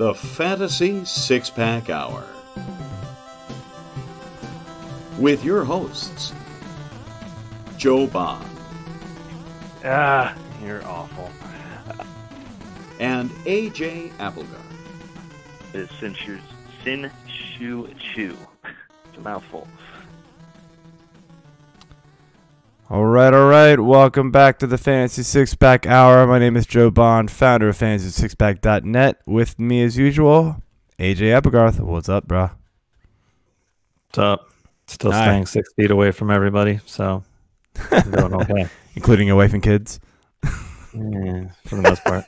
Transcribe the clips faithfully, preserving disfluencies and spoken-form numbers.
The Fantasy Six-Pack Hour with your hosts, Joe Bond. Ah, you're awful. And A J. Applegarth. It is Sin Shu Sin Shu Chu. It's a mouthful. All right, all right. Welcome back to the Fantasy Six-Pack Hour. My name is Joe Bond, founder of fantasy six pack dot net. With me, as usual, A J. Applegarth. What's up, bro? What's up? Still Hi. Staying six feet away from everybody, so I'm doing okay. Including your wife and kids? Yeah, for the most part.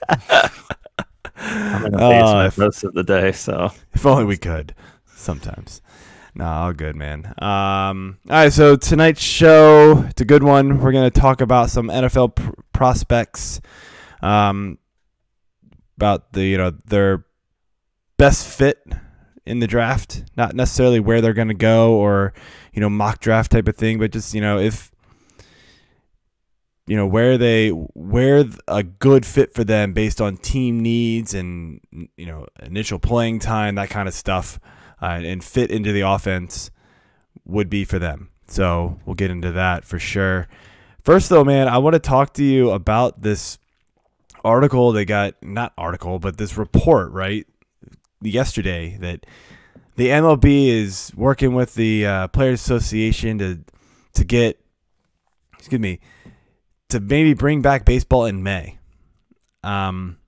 I'm in the basement uh, most of the day, so. If only we could sometimes. No, all good, man. Um, all right, so tonight's show, it's a good one. We're going to talk about some N F L pr prospects, um, about the you know their best fit in the draft, not necessarily where they're going to go or you know mock draft type of thing, but just you know if you know where they where a good fit for them based on team needs and you know initial playing time, that kind of stuff. Uh, and fit into the offense would be for them. So we'll get into that for sure. First, though, man, I want to talk to you about this article they got, not article, but this report, right, yesterday that the M L B is working with the uh, Players Association to to get, excuse me, to maybe bring back baseball in May. Um.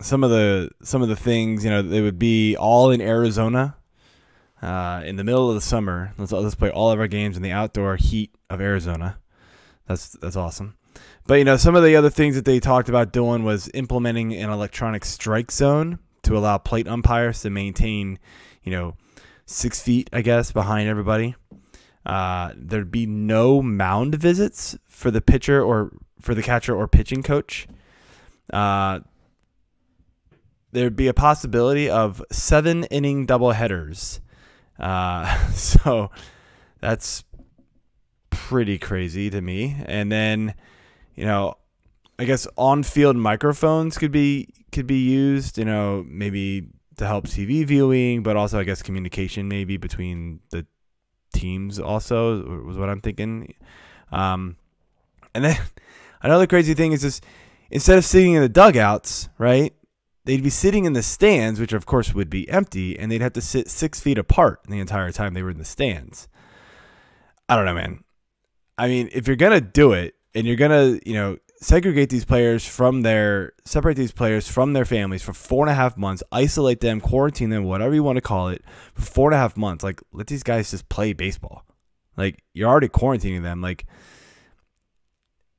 Some of the some of the things, you know, they would be all in Arizona uh, in the middle of the summer. Let's let's play all of our games in the outdoor heat of Arizona. That's that's awesome. But you know, some of the other things that they talked about doing was implementing an electronic strike zone to allow plate umpires to maintain, you know, six feet, I guess, behind everybody. Uh, there'd be no mound visits for the pitcher or for the catcher or pitching coach. Uh, There'd be a possibility of seven inning doubleheaders. Uh, so that's pretty crazy to me. And then, you know, I guess on-field microphones could be could be used, you know, maybe to help T V viewing, but also I guess communication maybe between the teams also was what I'm thinking. Um, and then another crazy thing is just instead of sitting in the dugouts, right? They'd be sitting in the stands, which of course would be empty, and they'd have to sit six feet apart the entire time they were in the stands. I don't know, man. I mean, if you're going to do it and you're going to, you know, segregate these players from their, separate these players from their families for four and a half months, isolate them, quarantine them, whatever you want to call it, for four and a half months, like, let these guys just play baseball. Like, you're already quarantining them. Like,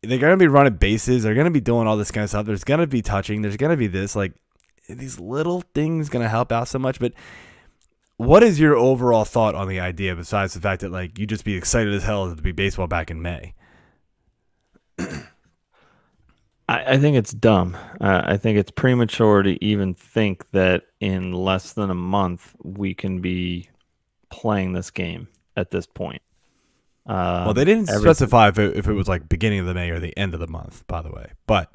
they're going to be running bases. They're going to be doing all this kind of stuff. There's going to be touching. There's going to be this, like, these little things going to help out so much. But what is your overall thought on the idea besides the fact that, like, you just be excited as hell to be baseball back in May? I, I think it's dumb. Uh, I think it's premature to even think that in less than a month we can be playing this game at this point. Uh, well, they didn't specify if it, if it was, like, beginning of the May or the end of the month, by the way. But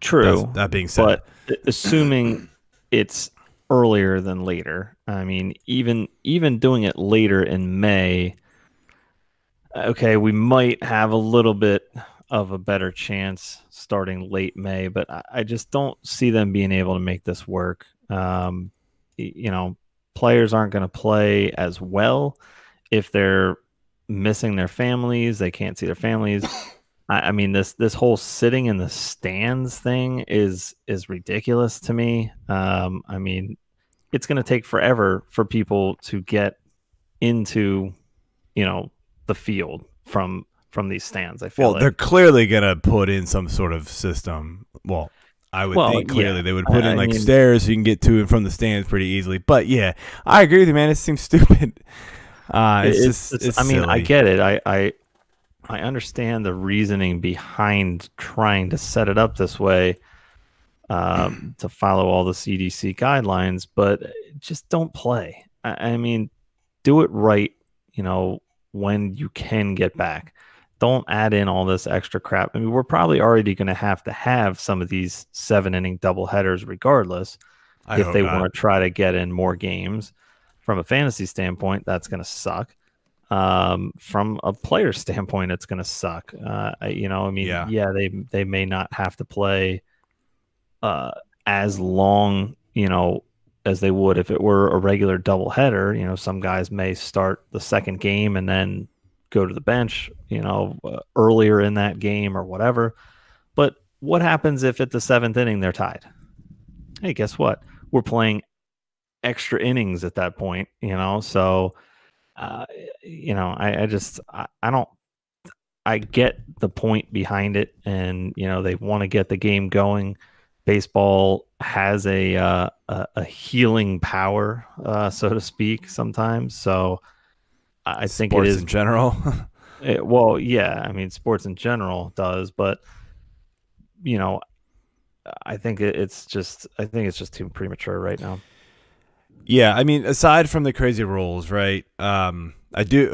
true. That's, that being said, but assuming it's earlier than later, I mean, even even doing it later in May, okay, we might have a little bit of a better chance starting late May, but I, I just don't see them being able to make this work. Um, you know, players aren't going to play as well if they're missing their families. They can't see their families. I mean, this this whole sitting in the stands thing is is ridiculous to me. Um, I mean, it's going to take forever for people to get into, you know, the field from from these stands. I feel well, like. They're clearly going to put in some sort of system. Well, I would well, think clearly yeah. they would put I, in like I mean, stairs so you can get to and from the stands pretty easily. But yeah, I agree with you, man. It seems stupid. Uh, it's, it's just. It's, it's I mean, silly. I get it. I. I I understand the reasoning behind trying to set it up this way um, to follow all the C D C guidelines, but just don't play. I, I mean, do it right, you know, when you can get back. Don't add in all this extra crap. I mean, we're probably already going to have to have some of these seven-inning doubleheaders regardless. I if they not. want to try to get in more games. From a fantasy standpoint, that's going to suck. Um, from a player standpoint, it's going to suck. Uh, you know, I mean, yeah, yeah they, they may not have to play uh, as long, you know, as they would if it were a regular doubleheader. You know, some guys may start the second game and then go to the bench, you know, uh, earlier in that game or whatever. But what happens if at the seventh inning they're tied? Hey, guess what? We're playing extra innings at that point, you know? So, uh, you know, I, I just, I, I don't, I get the point behind it. And, you know, they want to get the game going. Baseball has a, uh, a, a healing power, uh, so to speak, sometimes. So I think sports it is in general. it, well, yeah, I mean, sports in general does, but you know, I think it's just, I think it's just too premature right now. Yeah. I mean, aside from the crazy rules, right? Um, I do,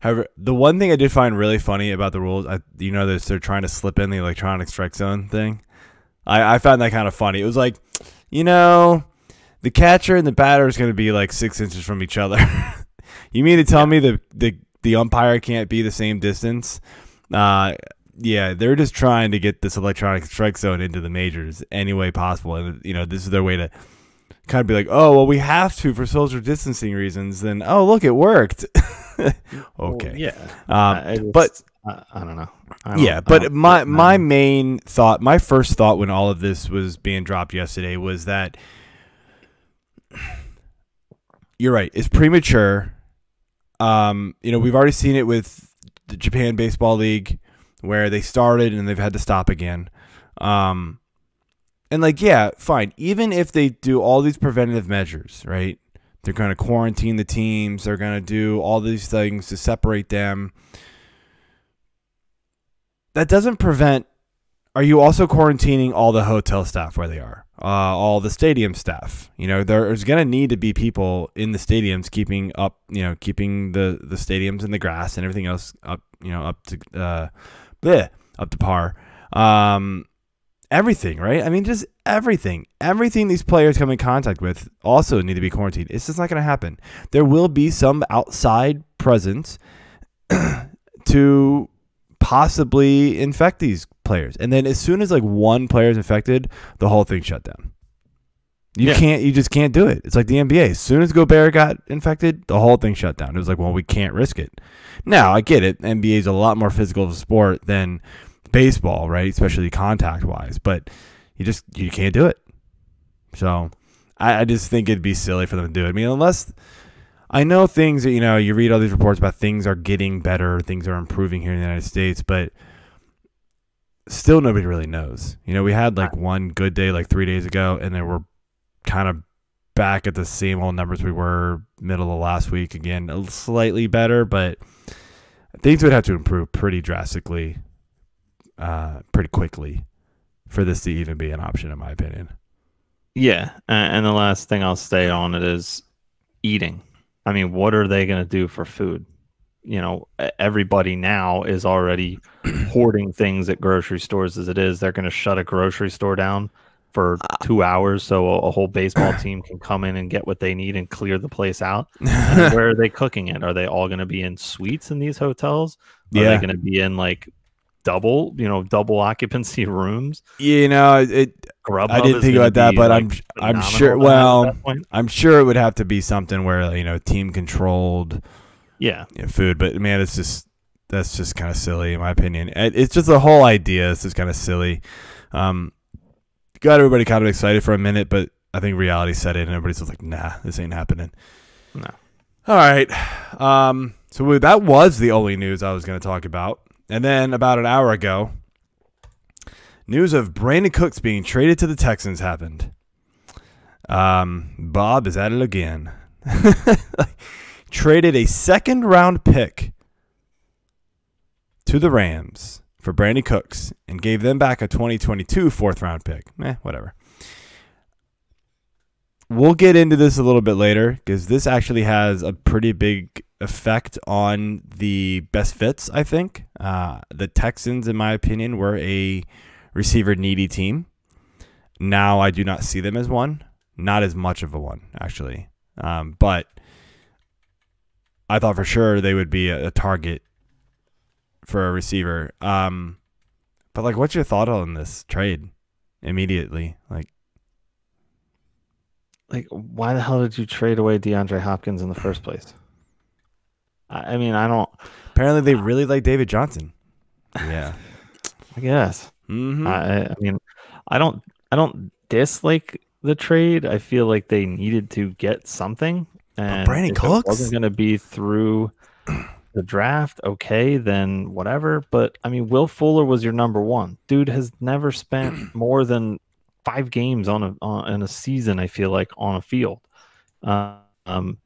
however, the one thing I did find really funny about the rules, I, you know, they're, they're trying to slip in the electronic strike zone thing. I, I found that kind of funny. It was like, you know, the catcher and the batter is going to be like six inches from each other. You mean to tell yeah. me the, the, the umpire can't be the same distance? Uh, Yeah, they're just trying to get this electronic strike zone into the majors any way possible. And, you know, this is their way to kind of be like, oh, well, we have to for social distancing reasons. Then, oh, look, it worked. Okay. Well, yeah. Um, I just, but I, I don't know. I don't, yeah, but my, my main thought, my first thought when all of this was being dropped yesterday was that you're right. It's premature. Um, you know, we've already seen it with the Japan Baseball League, where they started and they've had to stop again. Um, and, like, yeah, fine. Even if they do all these preventative measures, right, they're going to quarantine the teams, they're going to do all these things to separate them, that doesn't prevent – are you also quarantining all the hotel staff where they are, uh, all the stadium staff? You know, there's going to need to be people in the stadiums keeping up, you know, keeping the, the stadiums and the grass and everything else up, you know, up to uh, – bleh, up to par. Um, everything, right? I mean, just everything. Everything these players come in contact with also need to be quarantined. It's just not going to happen. There will be some outside presence to possibly infect these players. And then as soon as, like, one player is infected, the whole thing shut down. You yeah. can't, you just can't do it. It's like the N B A. As soon as Gobert got infected, the whole thing shut down. It was like, well, we can't risk it. Now, I get it. N B A is a lot more physical of a sport than baseball, right? Especially contact wise, but you just, you can't do it. So I, I just think it'd be silly for them to do it. I mean, unless I know things that, you know, you read all these reports about things are getting better, things are improving here in the United States, but still nobody really knows. You know, we had like one good day like three days ago, and there were kind of back at the same old numbers we were middle of last week. Again, slightly better, but things would have to improve pretty drastically, uh, pretty quickly for this to even be an option, in my opinion. Yeah. And the last thing I'll stay on it is eating. I mean, what are they going to do for food? You know, everybody now is already hoarding things at grocery stores as it is. They're going to shut a grocery store down for two hours so a whole baseball team can come in and get what they need and clear the place out. And where are they cooking it? Are they all going to be in suites in these hotels? Are yeah. they going to be in like double, you know, double occupancy rooms? You know, it. Grubhub I didn't think about that, but like I'm, I'm sure. Well, I'm sure it would have to be something where, you know, team controlled, yeah, you know, food. But man, it's just that's just kind of silly, in my opinion. It's just the whole idea. It's just kind of silly. Um. Got everybody kind of excited for a minute, but I think reality set in and everybody's just like, nah, this ain't happening. No. All right. Um, so we, that was the only news I was going to talk about. And then about an hour ago, news of Brandon Cooks being traded to the Texans happened. Um, Bob is at it again. Traded a second round pick to the Rams for Brandon Cooks and gave them back a twenty twenty-two fourth round pick. Eh, whatever. We'll get into this a little bit later because this actually has a pretty big effect on the best fits, I think. Uh, the Texans, in my opinion, were a receiver needy team. Now I do not see them as one. Not as much of a one, actually. Um, but I thought for sure they would be a, a target for a receiver. Um, but, like, what's your thought on this trade immediately? Like, like why the hell did you trade away DeAndre Hopkins in the first place? I, I mean, I don't. Apparently, they really like David Johnson. Yeah. I guess. Mm-hmm. I, I mean, I don't, I don't dislike the trade. I feel like they needed to get something. And but Brandon Cooks it wasn't going to be through the draft. Okay, then whatever. But I mean, Will Fuller was your number one. Dude has never spent more than five games on a on, in a season. I feel like on a field. Um,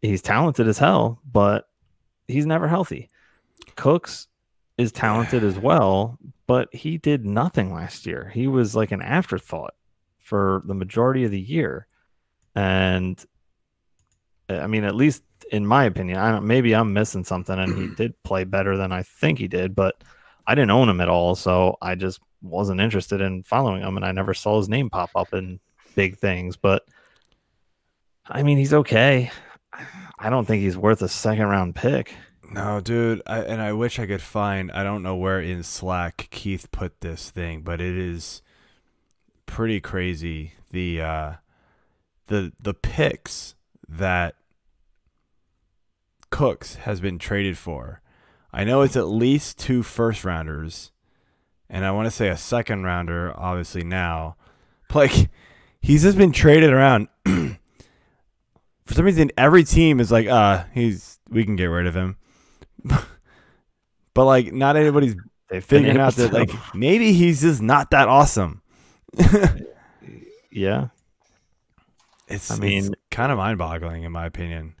he's talented as hell, but he's never healthy. Cooks is talented as well, but he did nothing last year. He was like an afterthought for the majority of the year. And I mean, at least in my opinion, I don't, maybe I'm missing something, and he did play better than I think he did, but I didn't own him at all. So I just wasn't interested in following him, and I never saw his name pop up in big things. But I mean, he's okay. I don't think he's worth a second round pick. No, dude, I, and I wish I could find, I don't know where in Slack Keith put this thing, but it is pretty crazy, the uh, the the picks that Cooks has been traded for. I know it's at least two first rounders, and I want to say a second rounder, obviously now. But like, he's just been traded around. For some reason, every team is like, uh, he's we can get rid of him. But like, not anybody's figuring out that like maybe he's just not that awesome. Yeah, it's I mean it's kind of mind boggling in my opinion.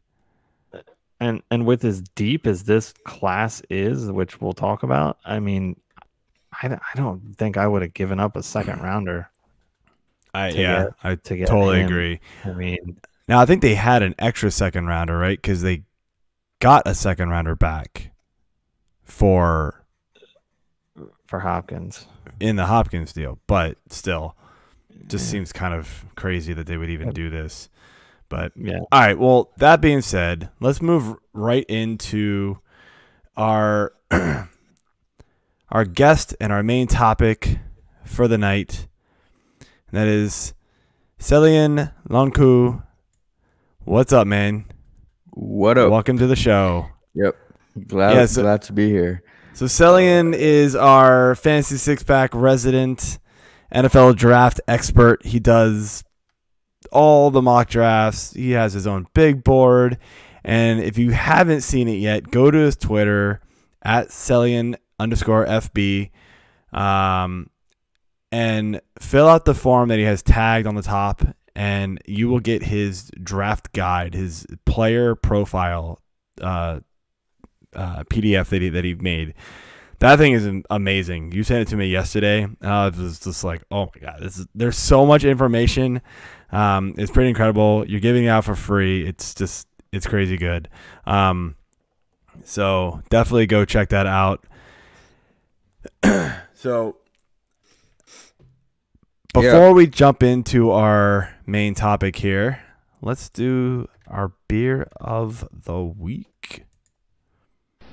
And and with as deep as this class is, which we'll talk about, I mean, I, I don't think I would have given up a second rounder. I yeah, get, I to totally him. agree. I mean, now I think they had an extra second rounder, right? Because they got a second rounder back for for Hopkins in the Hopkins deal, but still just seems kind of crazy that they would even do this. But yeah. All right, well, that being said, let's move right into our our guest and our main topic for the night. And that is Selyan Lonqueux. What's up, man? What up? Welcome to the show. Yep. Glad, yeah, so, glad to be here. So Selyan is our fantasy six-pack resident N F L draft expert. He does all the mock drafts. He has his own big board. And if you haven't seen it yet, go to his Twitter, at Selyan underscore F B, um, and fill out the form that he has tagged on the top, and you will get his draft guide, his player profile uh Uh, P D F that he that he made. That thing is amazing. You sent it to me yesterday, and I was just like, "Oh my god, this is there's so much information." Um, it's pretty incredible. You're giving it out for free. It's just it's crazy good. Um, so definitely go check that out. So before yeah. we jump into our main topic here, let's do our beer of the week.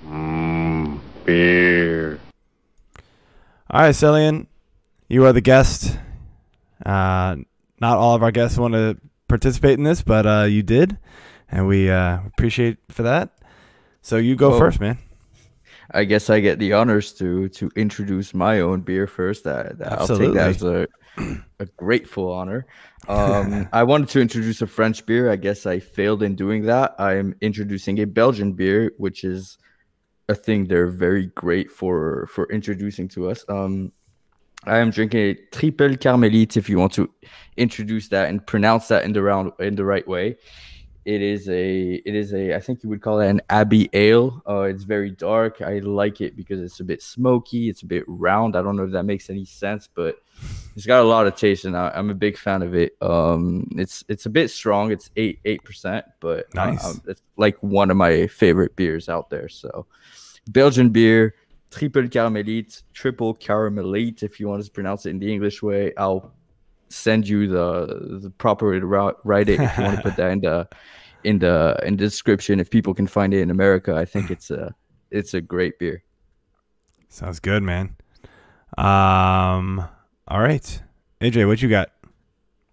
Mm, beer. All right, Selyan, you are the guest. Uh, not all of our guests want to participate in this, but uh, you did, and we uh, appreciate for that. So you go well, first, man. I guess I get the honors to to introduce my own beer first. That, that Absolutely. I'll take that as a, a grateful honor. Um, I wanted to introduce a French beer. I guess I failed in doing that. I'm introducing a Belgian beer, which is a thing they're very great for for introducing to us. Um, I am drinking a triple carmelite. If you want to introduce that and pronounce that in the round in the right way, it is a it is a I think you would call it an Abbey Ale. Uh, it's very dark. I like it because it's a bit smoky. It's a bit round. I don't know if that makes any sense, but it's got a lot of taste, and I, I'm a big fan of it. Um, it's it's a bit strong. It's eight eight percent, but nice. Um, it's like one of my favorite beers out there. So. Belgian beer, triple caramelite, triple caramelite, if you want to pronounce it in the English way. I'll send you the the proper way to write it if you want to put that in the in the in the description. If people can find it in America, I think it's a it's a great beer. Sounds good, man. Um, all right, A J, what you got?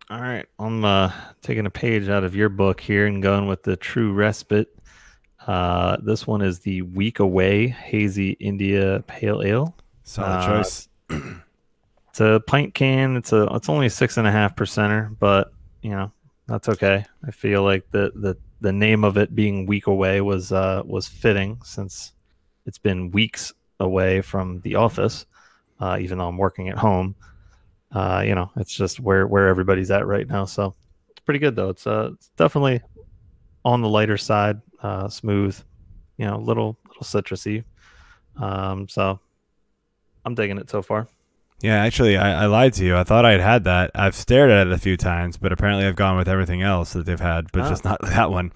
All right, I'm uh, taking a page out of your book here and going with the True Respite. Uh, this one is the Week Away Hazy India Pale Ale. Solid choice. Uh, it's a pint can. It's a it's only a six and a half percenter, but you know that's okay. I feel like the the the name of it being Week Away was uh was fitting, since it's been weeks away from the office, uh, even though I'm working at home. Uh, you know, it's just where, where everybody's at right now. So it's pretty good though. It's uh, it's definitely on the lighter side, uh, smooth, you know, little little citrusy. Um, so I'm digging it so far. Yeah, actually, I, I lied to you. I thought I had had that. I've stared at it a few times, but apparently I've gone with everything else that they've had, but oh. just not that one.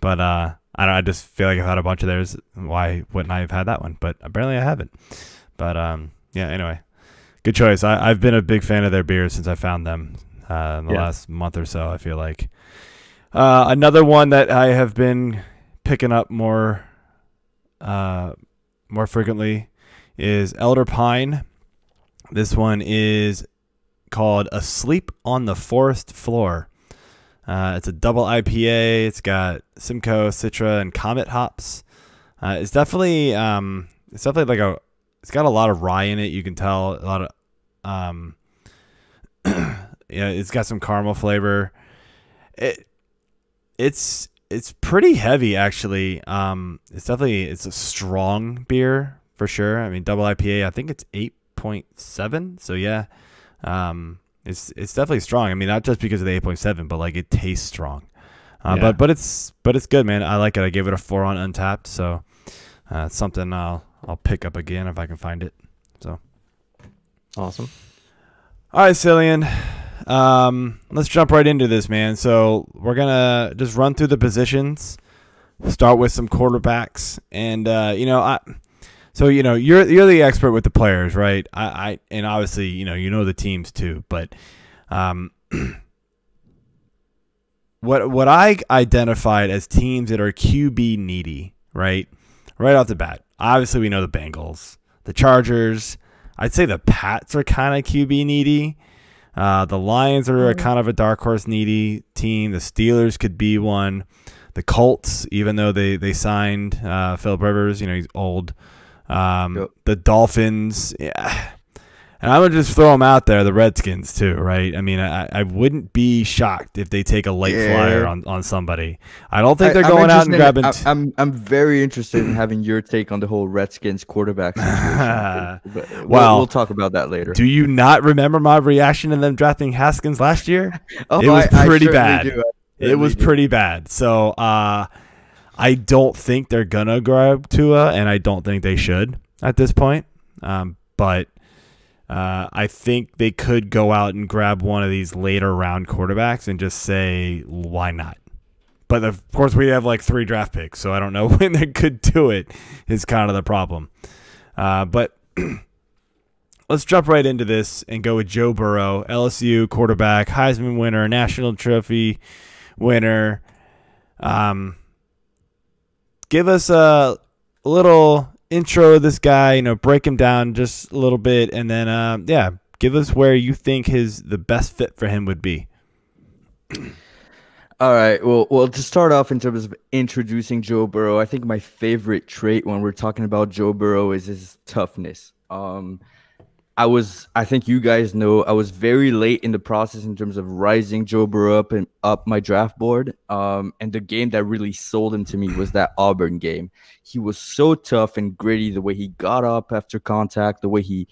But uh, I don't. I just feel like I've had a bunch of theirs. Why wouldn't I have had that one? But apparently I haven't. But um, yeah, anyway. Good choice. I, I've been a big fan of their beers since I found them uh, in the yeah. last month or so, I feel like. Uh, another one that I have been picking up more uh, more frequently is Elder Pine. This one is called Asleep on the Forest Floor. Uh, it's a double I P A. It's got Simcoe, Citra, and Comet hops. Uh, it's definitely um, it's definitely like a It's got a lot of rye in it. You can tell a lot of, um, yeah, it's got some caramel flavor. It, it's, it's pretty heavy actually. Um, it's definitely, it's a strong beer for sure. I mean, double I P A, I think it's eight point seven. So yeah, um, it's, it's definitely strong. I mean, not just because of the eight point seven, but like it tastes strong, uh, yeah. but, but it's, but it's good, man. I like it. I gave it a four on Untapped. So, uh, it's something I'll, I'll pick up again if I can find it. So awesome. All right, Selyan. Um, let's jump right into this, man. So we're going to just run through the positions. We'll start with some quarterbacks. And, uh, you know, I, so, you know, you're, you're the expert with the players, right? I, I, and obviously, you know, you know, the teams too, but, um, what, what I identified as teams that are Q B needy, right? Right off the bat. Obviously, we know the Bengals, the Chargers. I'd say the Pats are kind of Q B needy. Uh, the Lions are a kind of a dark horse needy team. The Steelers could be one. The Colts, even though they they signed uh, Phillip Rivers, you know he's old. Um, yep. The Dolphins, yeah. And I would just throw them out there. The Redskins too, right? I mean, I, I wouldn't be shocked if they take a late yeah. flyer on, on somebody. I don't think they're I, going out and grabbing. I, I'm I'm very interested in having your take on the whole Redskins quarterback situation. We'll, well, we'll talk about that later. Do you not remember my reaction to them drafting Haskins last year? oh, it was I, pretty I bad. It was do. pretty bad. So uh, I don't think they're gonna grab Tua, and I don't think they should at this point. Um, but Uh, I think they could go out and grab one of these later round quarterbacks and just say, why not? But of course, we have like three draft picks, so I don't know when they could do it is kind of the problem. Uh, but let's jump right into this and go with Joe Burrow, L S U quarterback, Heisman winner, national trophy winner. Um, give us a little intro this guy, you know, break him down just a little bit, and then uh, yeah, give us where you think his the best fit for him would be. All right, well, well, to start off in terms of introducing Joe Burrow, I think my favorite trait when we're talking about Joe Burrow is his toughness. Um, I was, I think you guys know, I was very late in the process in terms of rising Joe Burrow up and up my draft board. Um, and the game that really sold him to me was that Auburn game. He was so tough and gritty, the way he got up after contact, the way he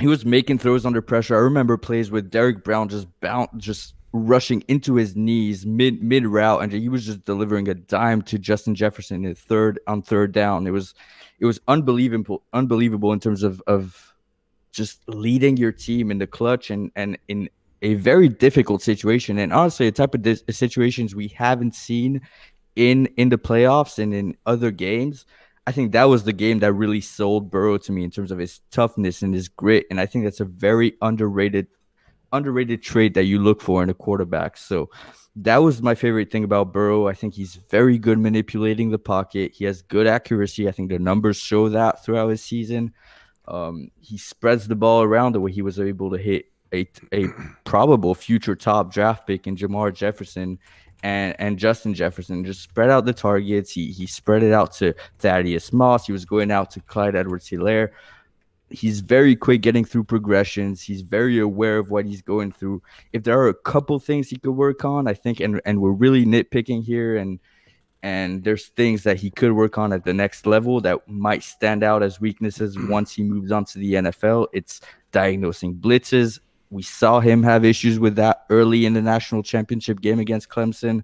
he was making throws under pressure. I remember plays with Derrick Brown just bounce, just rushing into his knees mid mid route, and he was just delivering a dime to Justin Jefferson in third on third down. It was it was unbelievable, unbelievable in terms of of. just leading your team in the clutch and, and in a very difficult situation. And honestly, a type of dis situations we haven't seen in, in the playoffs and in other games. I think that was the game that really sold Burrow to me in terms of his toughness and his grit. And I think that's a very underrated underrated trait that you look for in a quarterback. So that was my favorite thing about Burrow. I think he's very good manipulating the pocket. He has good accuracy. I think the numbers show that throughout his season. Um, he spreads the ball around the way he was able to hit a, a probable future top draft pick in Jamar Jefferson and, and Justin Jefferson. Just spread out the targets. He, he spread it out to Thaddeus Moss. He was going out to Clyde Edwards-Hilaire. He's very quick getting through progressions. He's very aware of what he's going through. If there are a couple things he could work on, I think, and, and we're really nitpicking here, and and there's things that he could work on at the next level that might stand out as weaknesses once he moves on to the N F L. It's diagnosing blitzes. We saw him have issues with that early in the national championship game against Clemson.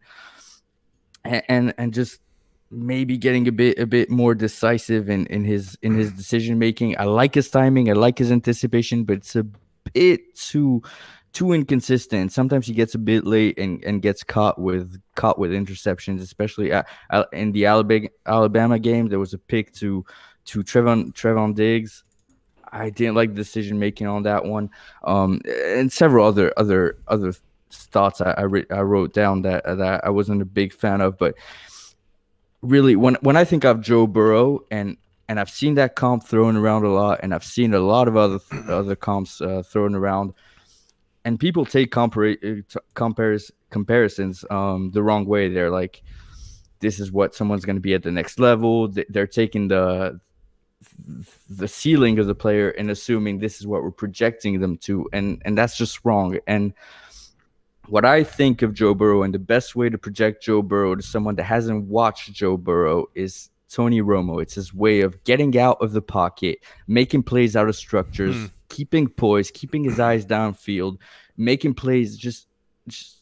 And, and, and just... maybe getting a bit a bit more decisive in in his in his decision making. I like his timing, I like his anticipation, but it's a bit too too inconsistent. Sometimes he gets a bit late and and gets caught with caught with interceptions, especially at, at, in the Alabama Alabama game. There was a pick to to Trevon Trevon Diggs. I didn't like the decision making on that one, um, and several other other other thoughts I I, re I wrote down that that I wasn't a big fan of, but. Really, when when I think of Joe Burrow, and and I've seen that comp thrown around a lot, and I've seen a lot of other other comps uh, thrown around, and people take compar comparis comparisons um, the wrong way. They're like, this is what someone's going to be at the next level. They're taking the the ceiling of the player and assuming this is what we're projecting them to, and and that's just wrong. And what I think of Joe Burrow, and the best way to project Joe Burrow to someone that hasn't watched Joe Burrow, is Tony Romo. It's his way of getting out of the pocket, making plays out of structures, mm. keeping poise, keeping his eyes downfield, making plays, just, just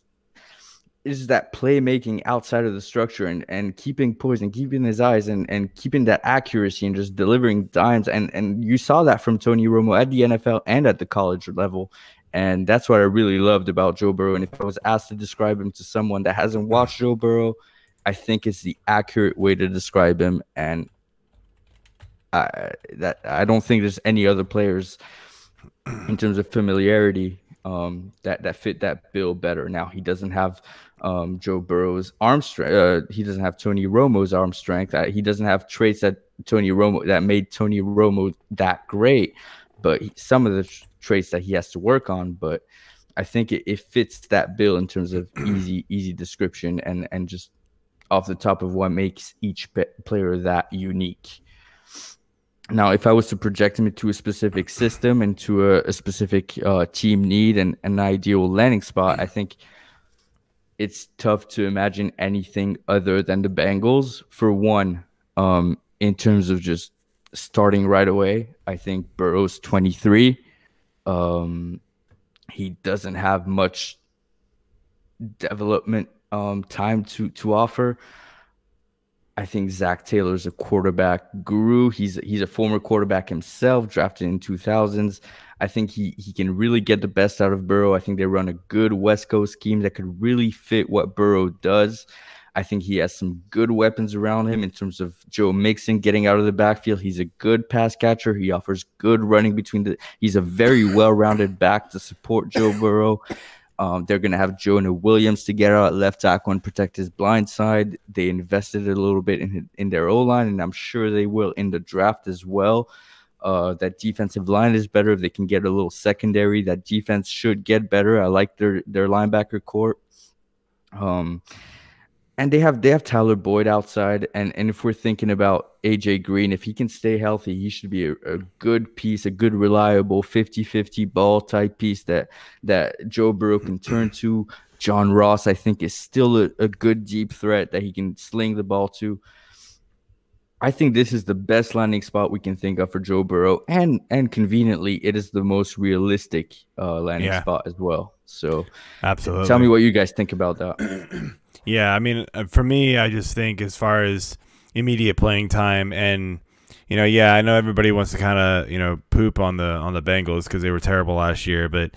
is that playmaking outside of the structure, and, and keeping poise and keeping his eyes and, and keeping that accuracy and just delivering dimes. And, and you saw that from Tony Romo at the N F L and at the college level. And that's what I really loved about Joe Burrow. And if I was asked to describe him to someone that hasn't watched Joe Burrow, I think it's the accurate way to describe him. And I, that, I don't think there's any other players in terms of familiarity um, that, that fit that bill better. Now, he doesn't have um, Joe Burrow's arm strength. Uh, he doesn't have Tony Romo's arm strength. Uh, he doesn't have traits that Tony Romo that made Tony Romo that great. But he, some of the traits that he has to work on, but I think it, it fits that bill in terms of easy, easy description and and just off the top of what makes each player that unique. Now, if I was to project him into a specific system, into a, a specific uh, team need and an ideal landing spot, I think it's tough to imagine anything other than the Bengals. For one, um, in terms of just starting right away, I think Burrow's twenty-three. Um, he doesn't have much development um, time to to offer. I think Zach Taylor's a quarterback guru. He's he's a former quarterback himself, drafted in two thousands. I think he he can really get the best out of Burrow. I think they run a good West Coast scheme that could really fit what Burrow does. I think he has some good weapons around him in terms of Joe Mixon getting out of the backfield. He's a good pass catcher. He offers good running between the – he's a very well-rounded back to support Joe Burrow. Um, they're going to have Jonah Williams to get out at left tackle and protect his blind side. They invested a little bit in, in their O-line, and I'm sure they will in the draft as well. Uh, that defensive line is better if they can get a little secondary. That defense should get better. I like their, their linebacker corps. Um And they have they have Tyler Boyd outside, and and if we're thinking about A J Green, if he can stay healthy, he should be a, a good piece, a good reliable fifty fifty ball type piece that that Joe Burrow can turn to. John Ross, I think, is still a, a good deep threat that he can sling the ball to. I think this is the best landing spot we can think of for Joe Burrow, and and conveniently, it is the most realistic uh, landing yeah. spot as well. So, absolutely, tell me what you guys think about that. Yeah, I mean, for me, I just think as far as immediate playing time, and you know, yeah, I know everybody wants to kind of you know poop on the on the Bengals because they were terrible last year, but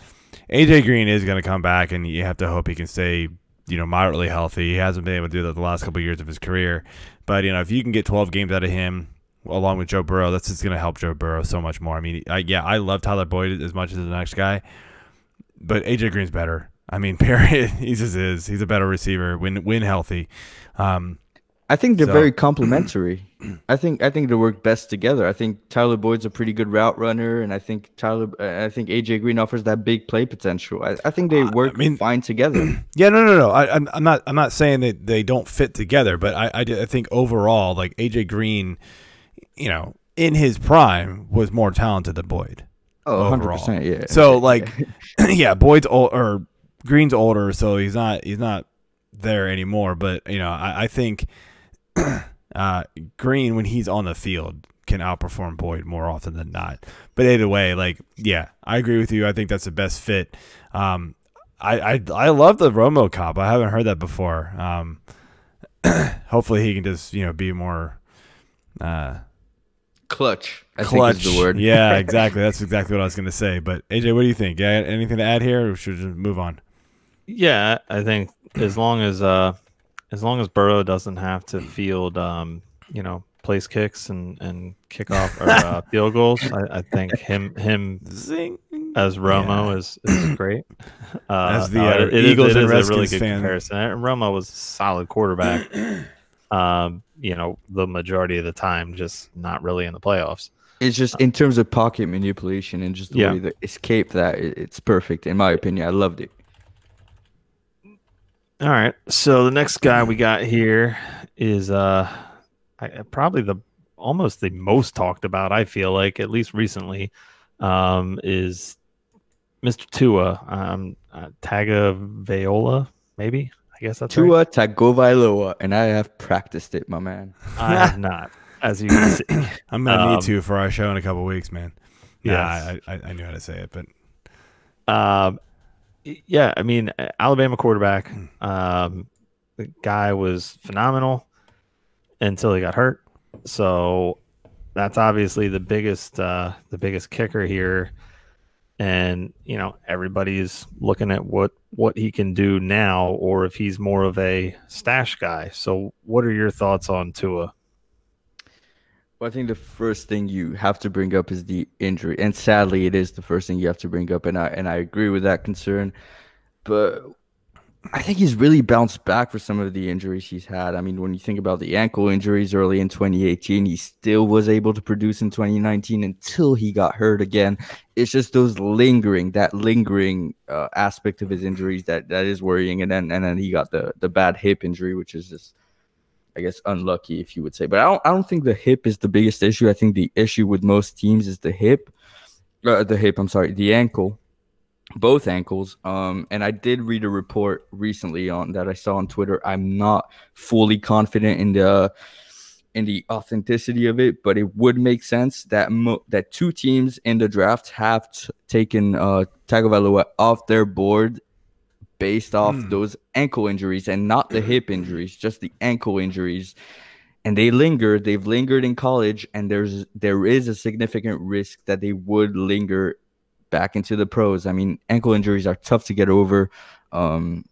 A J Green is going to come back, and you have to hope he can stay you know moderately healthy. He hasn't been able to do that the last couple of years of his career, but you know, if you can get twelve games out of him along with Joe Burrow, that's just going to help Joe Burrow so much more. I mean, I, yeah, I love Tyler Boyd as much as the next guy. but A J. Green's better. I mean, period. He just is. He's a better receiver when when healthy. Um, I think they're so. very complementary. I think I think they work best together. I think Tyler Boyd's a pretty good route runner, and I think Tyler, I think A J. Green offers that big play potential. I, I think they work uh, I mean, fine together. Yeah, no, no, no. I, I'm, I'm not. I'm not saying that they don't fit together, but I, I, I think overall, like A J. Green, you know, in his prime, was more talented than Boyd. Oh, one hundred percent, yeah. So like, yeah, Boyd's old, or Green's older, so he's not he's not there anymore. But you know, I, I think. Uh, Green, when he's on the field, can outperform Boyd more often than not. But either way, like, yeah, I agree with you. I think that's the best fit. Um, I, I I love the Romo cop. I haven't heard that before. Um, hopefully he can just, you know, be more uh, clutch. I clutch. think is the word. Yeah, exactly. That's exactly what I was going to say. But A J, what do you think? Yeah, anything to add here? Or should we just move on? Yeah, I think as long as uh. As long as Burrow doesn't have to field, um, you know, place kicks and and kickoff or uh, field goals, I, I think him him Zing. as Romo yeah. is, is great. Uh, as the uh, uh, it, Eagles it, it and Redskins a really good fan. comparison. Romo was a solid quarterback, um, you know, the majority of the time, just not really in the playoffs. It's just in terms of pocket manipulation and just the yeah. way they escape that, it's perfect in my opinion. I loved it. All right, so the next guy we got here is uh, I, probably the almost the most talked about, I feel like, at least recently, um, is Mister Tua um, uh, Tagovailoa, maybe? I guess that's Tua right. Tagovailoa, and I have practiced it, my man. I have not, as you can see. I'm going to um, need to for our show in a couple weeks, man. Yeah, yes. I, I, I knew how to say it, but... Um, Yeah, I mean, Alabama quarterback, um, the guy was phenomenal until he got hurt. So that's obviously the biggest, uh, the biggest kicker here. And you know, everybody's looking at what what he can do now, or if he's more of a stash guy. So, what are your thoughts on Tua? I think the first thing you have to bring up is the injury, and sadly, it is the first thing you have to bring up, and I and I agree with that concern. But I think he's really bounced back for some of the injuries he's had. I mean, when you think about the ankle injuries early in twenty eighteen, he still was able to produce in twenty nineteen until he got hurt again. It's just those lingering, that lingering uh, aspect of his injuries that that is worrying, and then and then he got the the bad hip injury, which is just, I guess, unlucky, if you would say. But I don't, I don't think the hip is the biggest issue. I think the issue with most teams is the hip, uh, the hip, I'm sorry, the ankle, both ankles. Um, and I did read a report recently on that I saw on Twitter. I'm not fully confident in the in the authenticity of it, but it would make sense that mo that two teams in the draft have t taken uh, Tagovailoa off their board based off mm. those ankle injuries, and not the hip injuries, just the ankle injuries. And they linger. They've lingered in college, and there's there is a significant risk that they would linger back into the pros. I mean, ankle injuries are tough to get over. Um,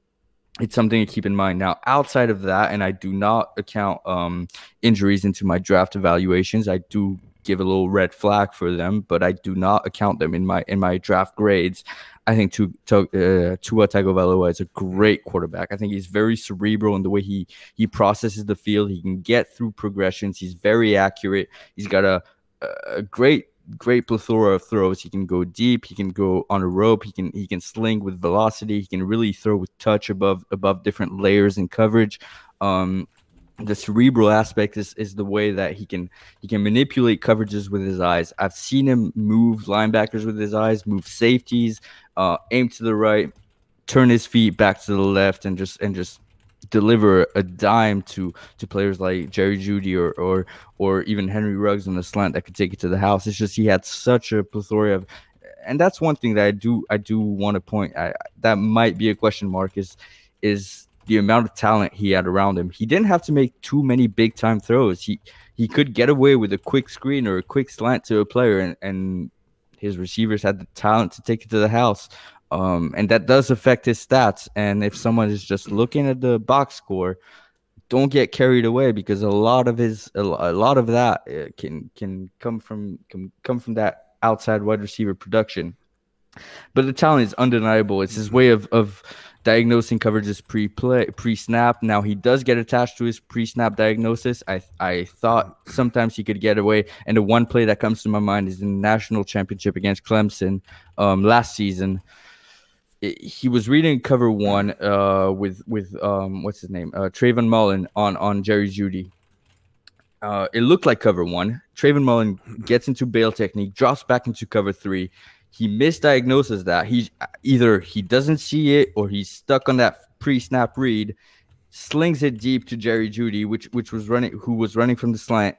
it's something to keep in mind. Now, outside of that, and I do not account um, injuries into my draft evaluations. I do give a little red flag for them, but I do not account them in my in my draft grades. I think Tua Tagovailoa is a great quarterback. I think he's very cerebral in the way he he processes the field. He can get through progressions. He's very accurate. He's got a, a great great plethora of throws. He can go deep. He can go on a rope. He can he can sling with velocity. He can really throw with touch above above different layers and coverage. Um, The cerebral aspect is, is the way that he can he can manipulate coverages with his eyes. I've seen him move linebackers with his eyes, move safeties, uh, aim to the right, turn his feet back to the left, and just and just deliver a dime to to players like Jerry Jeudy or or or even Henry Ruggs on the slant that could take it to the house. It's just he had such a plethora of, and that's one thing that I do I do want to point I, that might be a question mark is is. the amount of talent he had around him. He didn't have to make too many big time throws. He he could get away with a quick screen or a quick slant to a player, and, and his receivers had the talent to take it to the house. Um, and that does affect his stats. And if someone is just looking at the box score, don't get carried away, because a lot of his a lot of that can can come from can come from that outside wide receiver production. But the talent is undeniable. It's his mm-hmm. way of of diagnosing coverages pre-play, pre-snap. Now he does get attached to his pre-snap diagnosis. I I thought sometimes he could get away. And the one play that comes to my mind is in the national championship against Clemson um, last season. It, he was reading cover one uh, with with um, what's his name, uh, Trayvon Mullen on on Jerry Jeudy. Uh, it looked like cover one. Trayvon Mullen gets into bail technique, drops back into cover three. He misdiagnoses that. He either he doesn't see it or he's stuck on that pre-snap read, slings it deep to Jerry Jeudy, which which was running, who was running from the slant.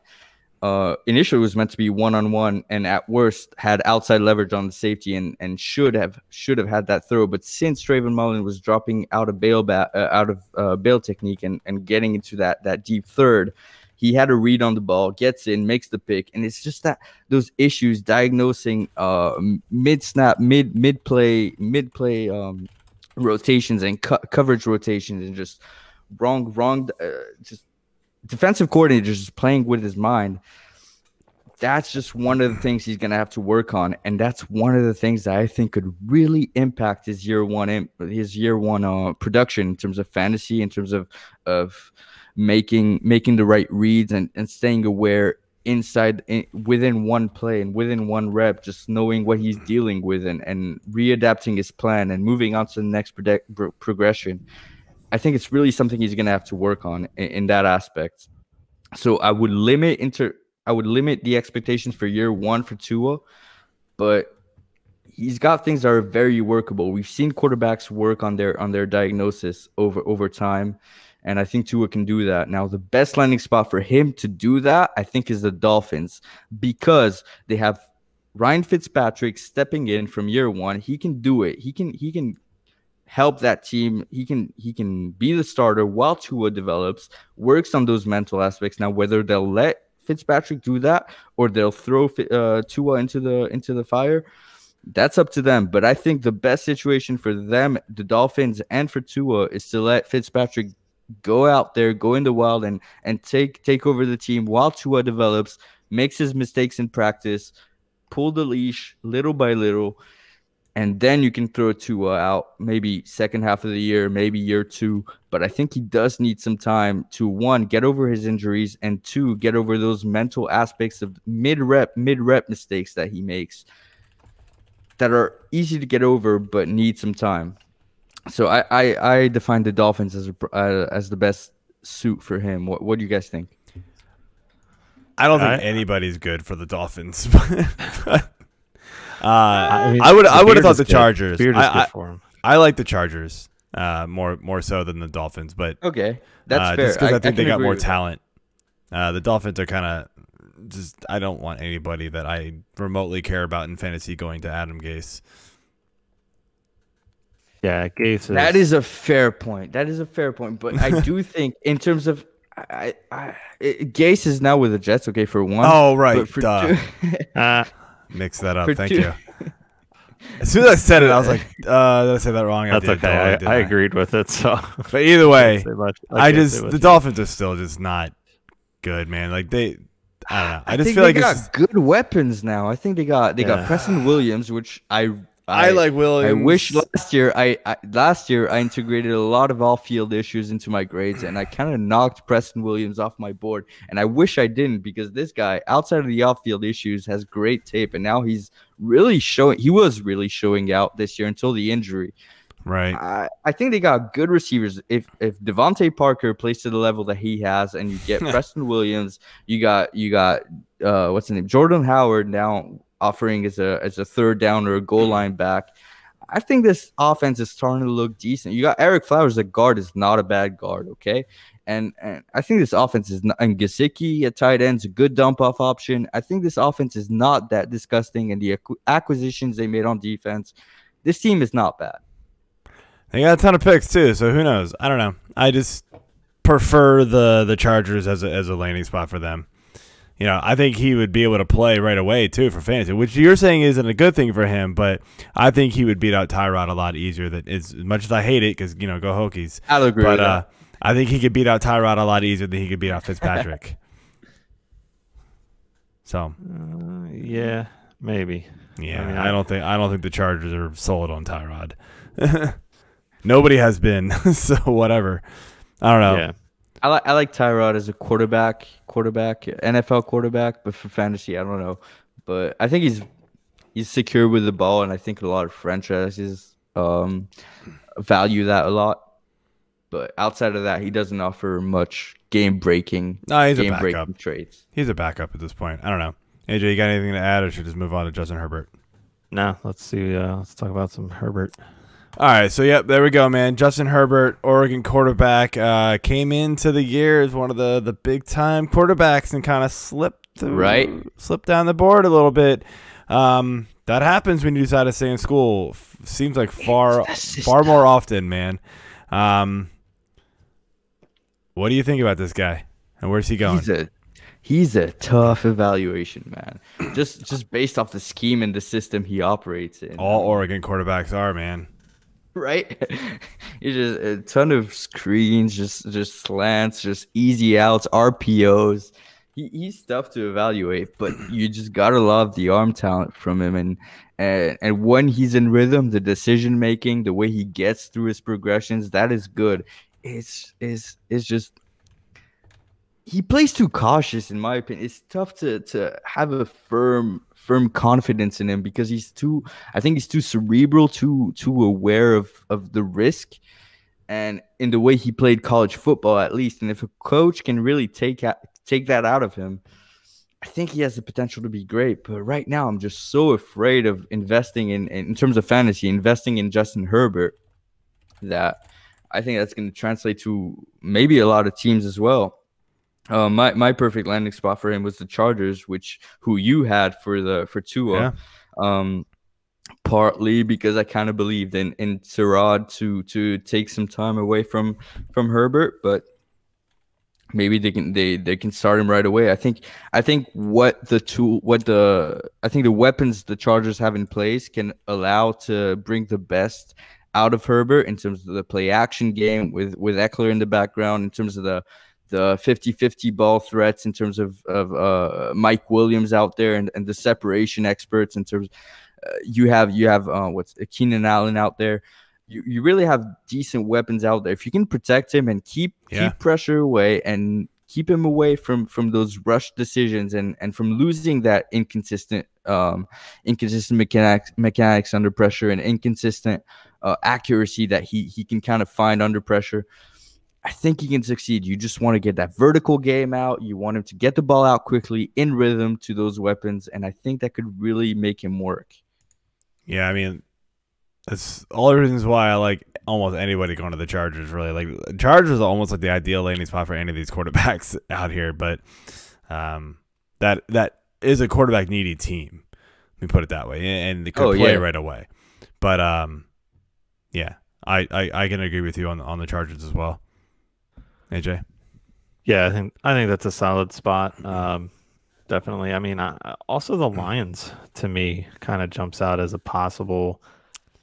Uh, initially was meant to be one-on-one, and at worst had outside leverage on the safety, and and should have should have had that throw. But since Trayvon Mullen was dropping out of bail ba uh, out of uh, bail technique and and getting into that that deep third, he had a read on the ball, gets in, makes the pick. And it's just that those issues diagnosing uh, mid-snap, mid mid-play, mid-play um, rotations and co coverage rotations, and just wrong, wrong, uh, just defensive coordinators just playing with his mind. That's just one of the things he's going to have to work on, and that's one of the things that I think could really impact his year one, his year one uh, production in terms of fantasy, in terms of of making making the right reads and and staying aware inside in, within one play and within one rep, just knowing what he's dealing with and and readapting his plan and moving on to the next pro progression. I think it's really something he's going to have to work on in, in that aspect. So I would limit inter. I would limit the expectations for year one for Tua, but he's got things that are very workable. We've seen quarterbacks work on their on their diagnosis over over time, and I think Tua can do that. Now, the best landing spot for him to do that, I think, is the Dolphins, because they have Ryan Fitzpatrick stepping in from year one. He can do it. He can he can help that team. He can he can be the starter while Tua develops, works on those mental aspects. Now, whether they'll let Fitzpatrick do that or they'll throw uh, Tua into the into the fire, that's up to them. But I think the best situation for them, the Dolphins, and for Tua is to let Fitzpatrick go out there, go in the wild, and and take take over the team while Tua develops, makes his mistakes in practice, pull the leash little by little, and then you can throw Tua out maybe second half of the year, maybe year two. But I think he does need some time to, one, get over his injuries, and two, get over those mental aspects of mid-rep, mid-rep mistakes that he makes that are easy to get over but need some time. So I, I, I define the Dolphins as, a, uh, as the best suit for him. What, what do you guys think? I don't think I, anybody's good for the Dolphins. Uh, I, mean, I would I would have thought the good. Chargers. The I, I, for him. I like the Chargers uh, more more so than the Dolphins, but okay, that's uh, fair. Just because I, I think I they got more talent. Uh, the Dolphins are kind of just. I don't want anybody that I remotely care about in fantasy going to Adam Gase. Yeah, Gase. Is... That is a fair point. That is a fair point. But I do think in terms of I, I it, Gase is now with the Jets. Okay, for one. Oh right. But for Duh. two, uh, mix that up. For Thank two. you. As soon as I said it, I was like, uh, did I say that wrong? That's I did. okay. I, I, I agreed with it. So, but either way, I, I just the Dolphins are still just not good, man. Like they, I don't know. I, I just think feel they like got it's just, good weapons now. I think they got they yeah. got Preston Williams, which I, I I like Williams. I wish last year I, I last year I integrated a lot of all field issues into my grades, and I kind of knocked Preston Williams off my board. And I wish I didn't, because this guy, outside of the off field issues, has great tape, and now he's really showing. He was really showing out this year until the injury. Right. I, I think they got good receivers. If if Devontae Parker plays to the level that he has, and you get Preston Williams, you got you got uh, what's his name, Jordan Howard now, offering as a as a third down or a goal line back. I think this offense is starting to look decent. You got Eric Flowers, the guard is not a bad guard, okay? And and I think this offense is not, and Gesicki at tight end's a good dump off option. I think this offense is not that disgusting, and the acquisitions they made on defense, this team is not bad. They got a ton of picks too, so who knows? I don't know. I just prefer the the Chargers as a as a landing spot for them. You know, I think he would be able to play right away, too, for fantasy, which you're saying isn't a good thing for him, but I think he would beat out Tyrod a lot easier. That is, as much as I hate it, because, you know, go Hokies. I'll agree but, with uh, that. I think he could beat out Tyrod a lot easier than he could beat out Fitzpatrick. So. Uh, yeah. Maybe. Yeah, I, mean, I don't think I don't think the Chargers are sold on Tyrod. Nobody has been, so whatever. I don't know. Yeah. I like I like Tyrod as a quarterback, quarterback, N F L quarterback, but for fantasy, I don't know. But I think he's he's secure with the ball, and I think a lot of franchises um value that a lot. But outside of that, he doesn't offer much game breaking. No, he's game a backup. Traits. He's a backup at this point. I don't know. A J, you got anything to add, or should we just move on to Justin Herbert? No, let's see. Uh, let's talk about some Herbert. All right, so, yep, there we go, man. Justin Herbert, Oregon quarterback, uh, came into the year as one of the, the big-time quarterbacks and kind of slipped through, right. slipped down the board a little bit. Um, that happens when you decide to stay in school. F seems like far far more often, man. Um, what do you think about this guy, and where's he going? He's a, he's a tough evaluation, man, just, just based off the scheme and the system he operates in. All Oregon quarterbacks are, man. Right, it's just a ton of screens, just just slants, just easy outs, R P Os. He, he's tough to evaluate, but you just gotta love the arm talent from him, and and and when he's in rhythm, the decision making, the way he gets through his progressions, that is good. It's is it's just he plays too cautious, in my opinion. It's tough to to have a firm. firm confidence in him because he's too I think he's too cerebral, too too aware of of the risk and in the way he played college football, at least. And if a coach can really take take that out of him, I think he has the potential to be great. But right now I'm just so afraid of investing in in terms of fantasy, investing in Justin Herbert, that I think that's going to translate to maybe a lot of teams as well. Uh, my my perfect landing spot for him was the Chargers, which who you had for the for Tua, yeah. um, partly because I kind of believed in in Tyrod to to take some time away from from Herbert, but maybe they can they they can start him right away. I think I think what the tool what the I think the weapons the Chargers have in place can allow to bring the best out of Herbert in terms of the play action game with with Eckler in the background, in terms of the. the fifty fifty ball threats, in terms of, of uh, Mike Williams out there, and, and the separation experts, in terms uh, you have you have uh, what's uh, Keenan Allen out there. You, you really have decent weapons out there. If you can protect him and keep yeah. keep pressure away and keep him away from from those rush decisions and and from losing that inconsistent um, inconsistent mechanics mechanics under pressure and inconsistent uh, accuracy that he he can kind of find under pressure. I think he can succeed. You just want to get that vertical game out. You want him to get the ball out quickly, in rhythm to those weapons, and I think that could really make him work. Yeah, I mean, that's all the reasons why I like almost anybody going to the Chargers, really. Like, Chargers are almost like the ideal landing spot for any of these quarterbacks out here, but um, that that is a quarterback-needy team. Let me put it that way, and they could oh, play yeah. right away. But, um, yeah, I, I, I can agree with you on, on the Chargers as well. A J, yeah, I think I think that's a solid spot. Um, definitely. I mean, I, also the Lions to me kind of jumps out as a possible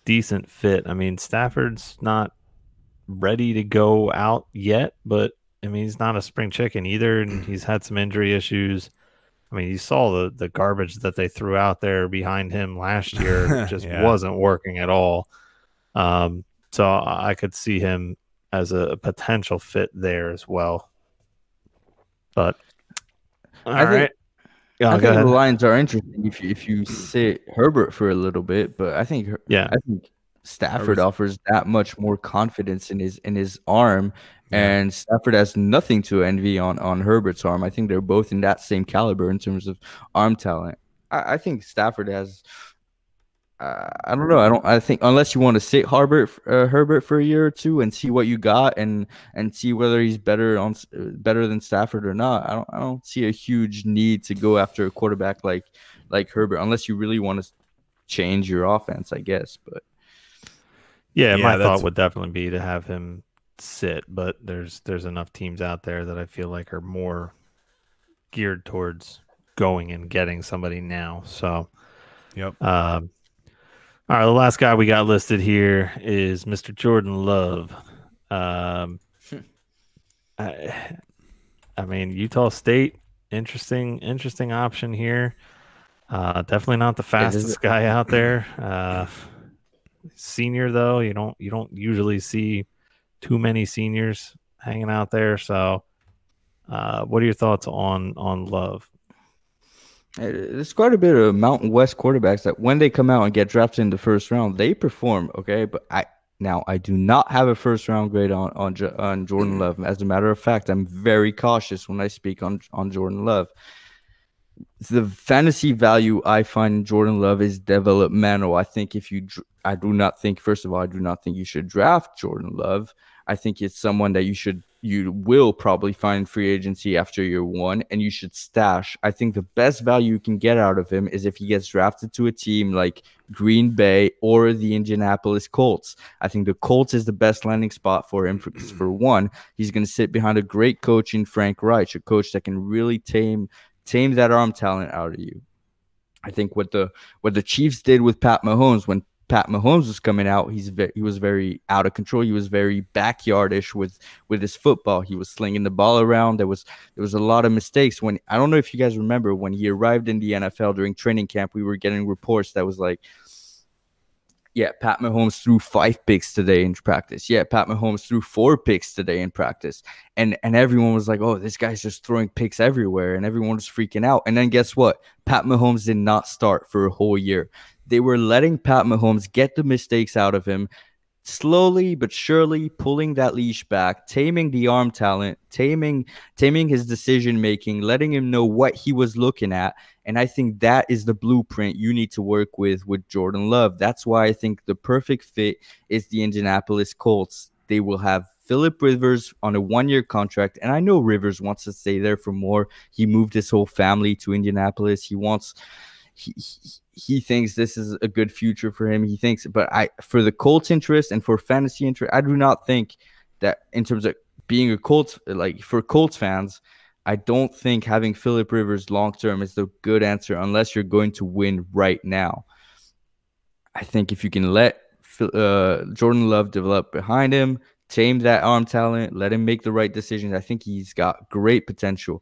decent fit. I mean, Stafford's not ready to go out yet, but I mean, he's not a spring chicken either, and he's had some injury issues. I mean, you saw the the garbage that they threw out there behind him last year. It just yeah. wasn't working at all. Um, so I could see him as a potential fit there as well. But all I right. think, yeah, I think ahead. the Lions are interesting if you, if you sit Herbert for a little bit, but I think yeah. I think Stafford Herbert's... offers that much more confidence in his in his arm, yeah. and Stafford has nothing to envy on on Herbert's arm. I think they're both in that same caliber in terms of arm talent. I, I think Stafford has. Uh, I don't know. I don't. I think unless you want to sit Herbert, uh, Herbert for a year or two and see what you got, and and see whether he's better on better than Stafford or not. I don't. I don't see a huge need to go after a quarterback like like Herbert unless you really want to change your offense, I guess. But yeah, yeah my thought would definitely be to have him sit. But there's there's enough teams out there that I feel like are more geared towards going and getting somebody now. So yep. Um, All right, the last guy we got listed here is Mister Jordan Love. Um, I, I mean, Utah State, interesting, interesting option here. Uh, definitely not the fastest guy out there. Uh, senior though, you don't you don't usually see too many seniors hanging out there. So, uh, what are your thoughts on on Love? There's quite a bit of Mountain West quarterbacks that when they come out and get drafted in the first round, they perform okay. But I now I do not have a first round grade on on, on Jordan Love. As a matter of fact, I'm very cautious when I speak on on Jordan Love. The fantasy value I find in Jordan Love is developmental. I think if you, I do not think, first of all, I do not think you should draft Jordan Love. I think it's someone that you should, you will probably find free agency after year one, and you should stash. I think the best value you can get out of him is if he gets drafted to a team like Green Bay or the Indianapolis Colts. I think the Colts is the best landing spot for him. For, for one, he's going to sit behind a great coach in Frank Reich, a coach that can really tame Tame that arm talent out of you. I think what the what the Chiefs did with Pat Mahomes, when Pat Mahomes was coming out, he's ve he was very out of control. He was very backyardish with with his football. He was slinging the ball around. There was there was a lot of mistakes. When I don't know if you guys remember when he arrived in the N F L during training camp, we were getting reports that was like, yeah, Pat Mahomes threw five picks today in practice. Yeah, Pat Mahomes threw four picks today in practice. And and everyone was like, oh, this guy's just throwing picks everywhere. And everyone was freaking out. And then guess what? Pat Mahomes did not start for a whole year. They were letting Pat Mahomes get the mistakes out of him, slowly but surely pulling that leash back, taming the arm talent, taming taming his decision making, letting him know what he was looking at. And I think that is the blueprint you need to work with with Jordan Love. That's why I think the perfect fit is the Indianapolis Colts. They will have Phillip Rivers on a one-year contract, and I know Rivers wants to stay there for more. He moved his whole family to Indianapolis. He wants He, he, he thinks this is a good future for him. He thinks, but I, for the Colts interest and for fantasy interest, I do not think that in terms of being a Colts, like for Colts fans, I don't think having Phillip Rivers long-term is the good answer unless you're going to win right now. I think if you can let uh, Jordan Love develop behind him, tame that arm talent, let him make the right decisions, I think he's got great potential.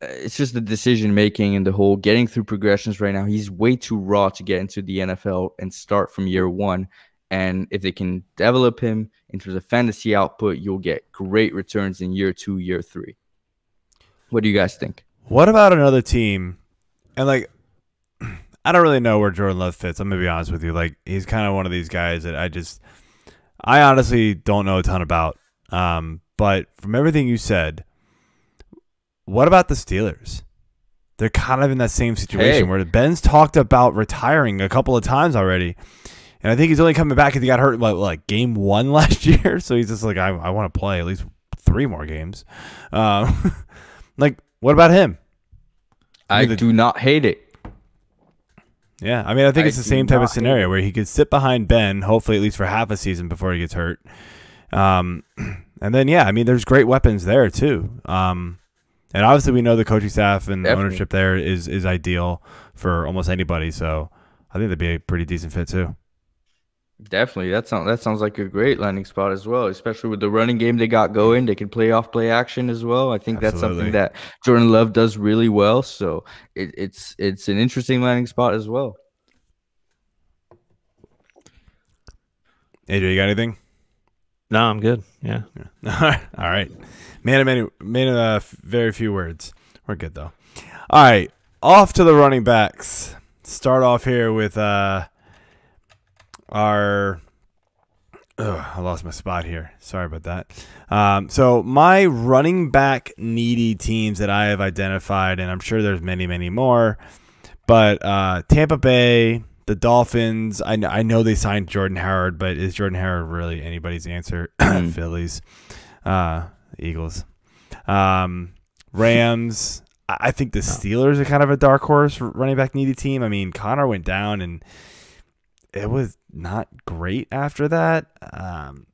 It's just the decision making and the whole getting through progressions right now. He's way too raw to get into the N F L and start from year one. And if they can develop him in terms of fantasy output, you'll get great returns in year two, year three. What do you guys think? What about another team? And like, I don't really know where Jordan Love fits. I'm going to be honest with you. Like, he's kind of one of these guys that I just, I honestly don't know a ton about. Um, but from everything you said, what about the Steelers? They're kind of in that same situation hey. where Ben's talked about retiring a couple of times already. And I think he's only coming back because he got hurt like, like game one last year. So he's just like, I, I want to play at least three more games. Um, like, what about him? I, I mean, the, do not hate it. Yeah, I mean, I think I it's the same type of scenario where he could sit behind Ben, hopefully at least for half a season before he gets hurt. Um, and then, yeah, I mean, there's great weapons there too. Um And obviously, we know the coaching staff and Definitely. ownership there is is ideal for almost anybody. So I think that'd be a pretty decent fit too. Definitely, that sounds that sounds like a great landing spot as well. Especially with the running game they got going, they can play off play action as well. I think Absolutely. that's something that Jordan Love does really well. So it, it's it's an interesting landing spot as well. A J, you got anything? No, I'm good. Yeah. yeah. All right. Man of many, man of uh, very few words. We're good, though. All right. Off to the running backs. Start off here with uh, our oh, – I lost my spot here. Sorry about that. Um, so my running back needy teams that I have identified, and I'm sure there's many, many more, but uh, Tampa Bay – the Dolphins, I know, I know they signed Jordan Howard, but is Jordan Howard really anybody's answer? Phillies, uh, Eagles, um, Rams. I think the Steelers are kind of a dark horse running back needy team. I mean, Connor went down, and it was not great after that. Um,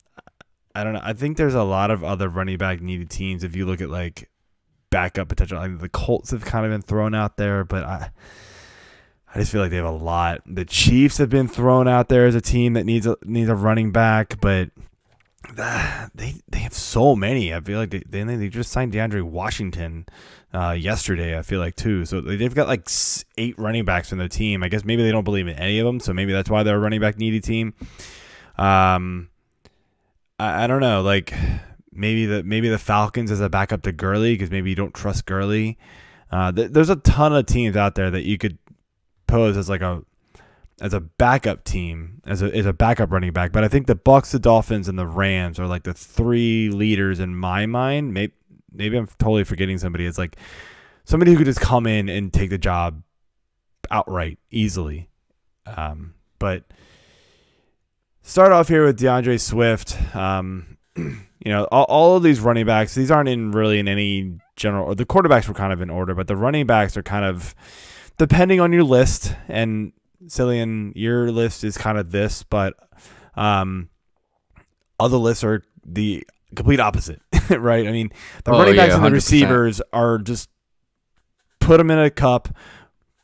I don't know. I think there's a lot of other running back needy teams. If you look at like backup potential, like the Colts have kind of been thrown out there, but I. I just feel like they have a lot. The Chiefs have been thrown out there as a team that needs a, needs a running back, but Uh, they they have so many. I feel like they they, they just signed DeAndre Washington uh, yesterday. I feel like too. So they've got like eight running backs from their team. I guess maybe they don't believe in any of them. So maybe that's why they're a running back needy team. Um, I, I don't know. Like maybe the maybe the Falcons as a backup to Gurley because maybe you don't trust Gurley. Uh, th there's a ton of teams out there that you could pose as like a. as a backup team, as a, as a backup running back. But I think the Bucs, the Dolphins, and the Rams are like the three leaders in my mind. Maybe, maybe I'm totally forgetting somebody. It's like somebody who could just come in and take the job outright easily. Um, but start off here with DeAndre Swift. Um, you know, all, all of these running backs, these aren't in really in any general, or the quarterbacks were kind of in order, but the running backs are kind of depending on your list and, Selyan, your list is kind of this, but um, other lists are the complete opposite, right? I mean, the oh, running backs yeah, and the receivers are just put them in a cup,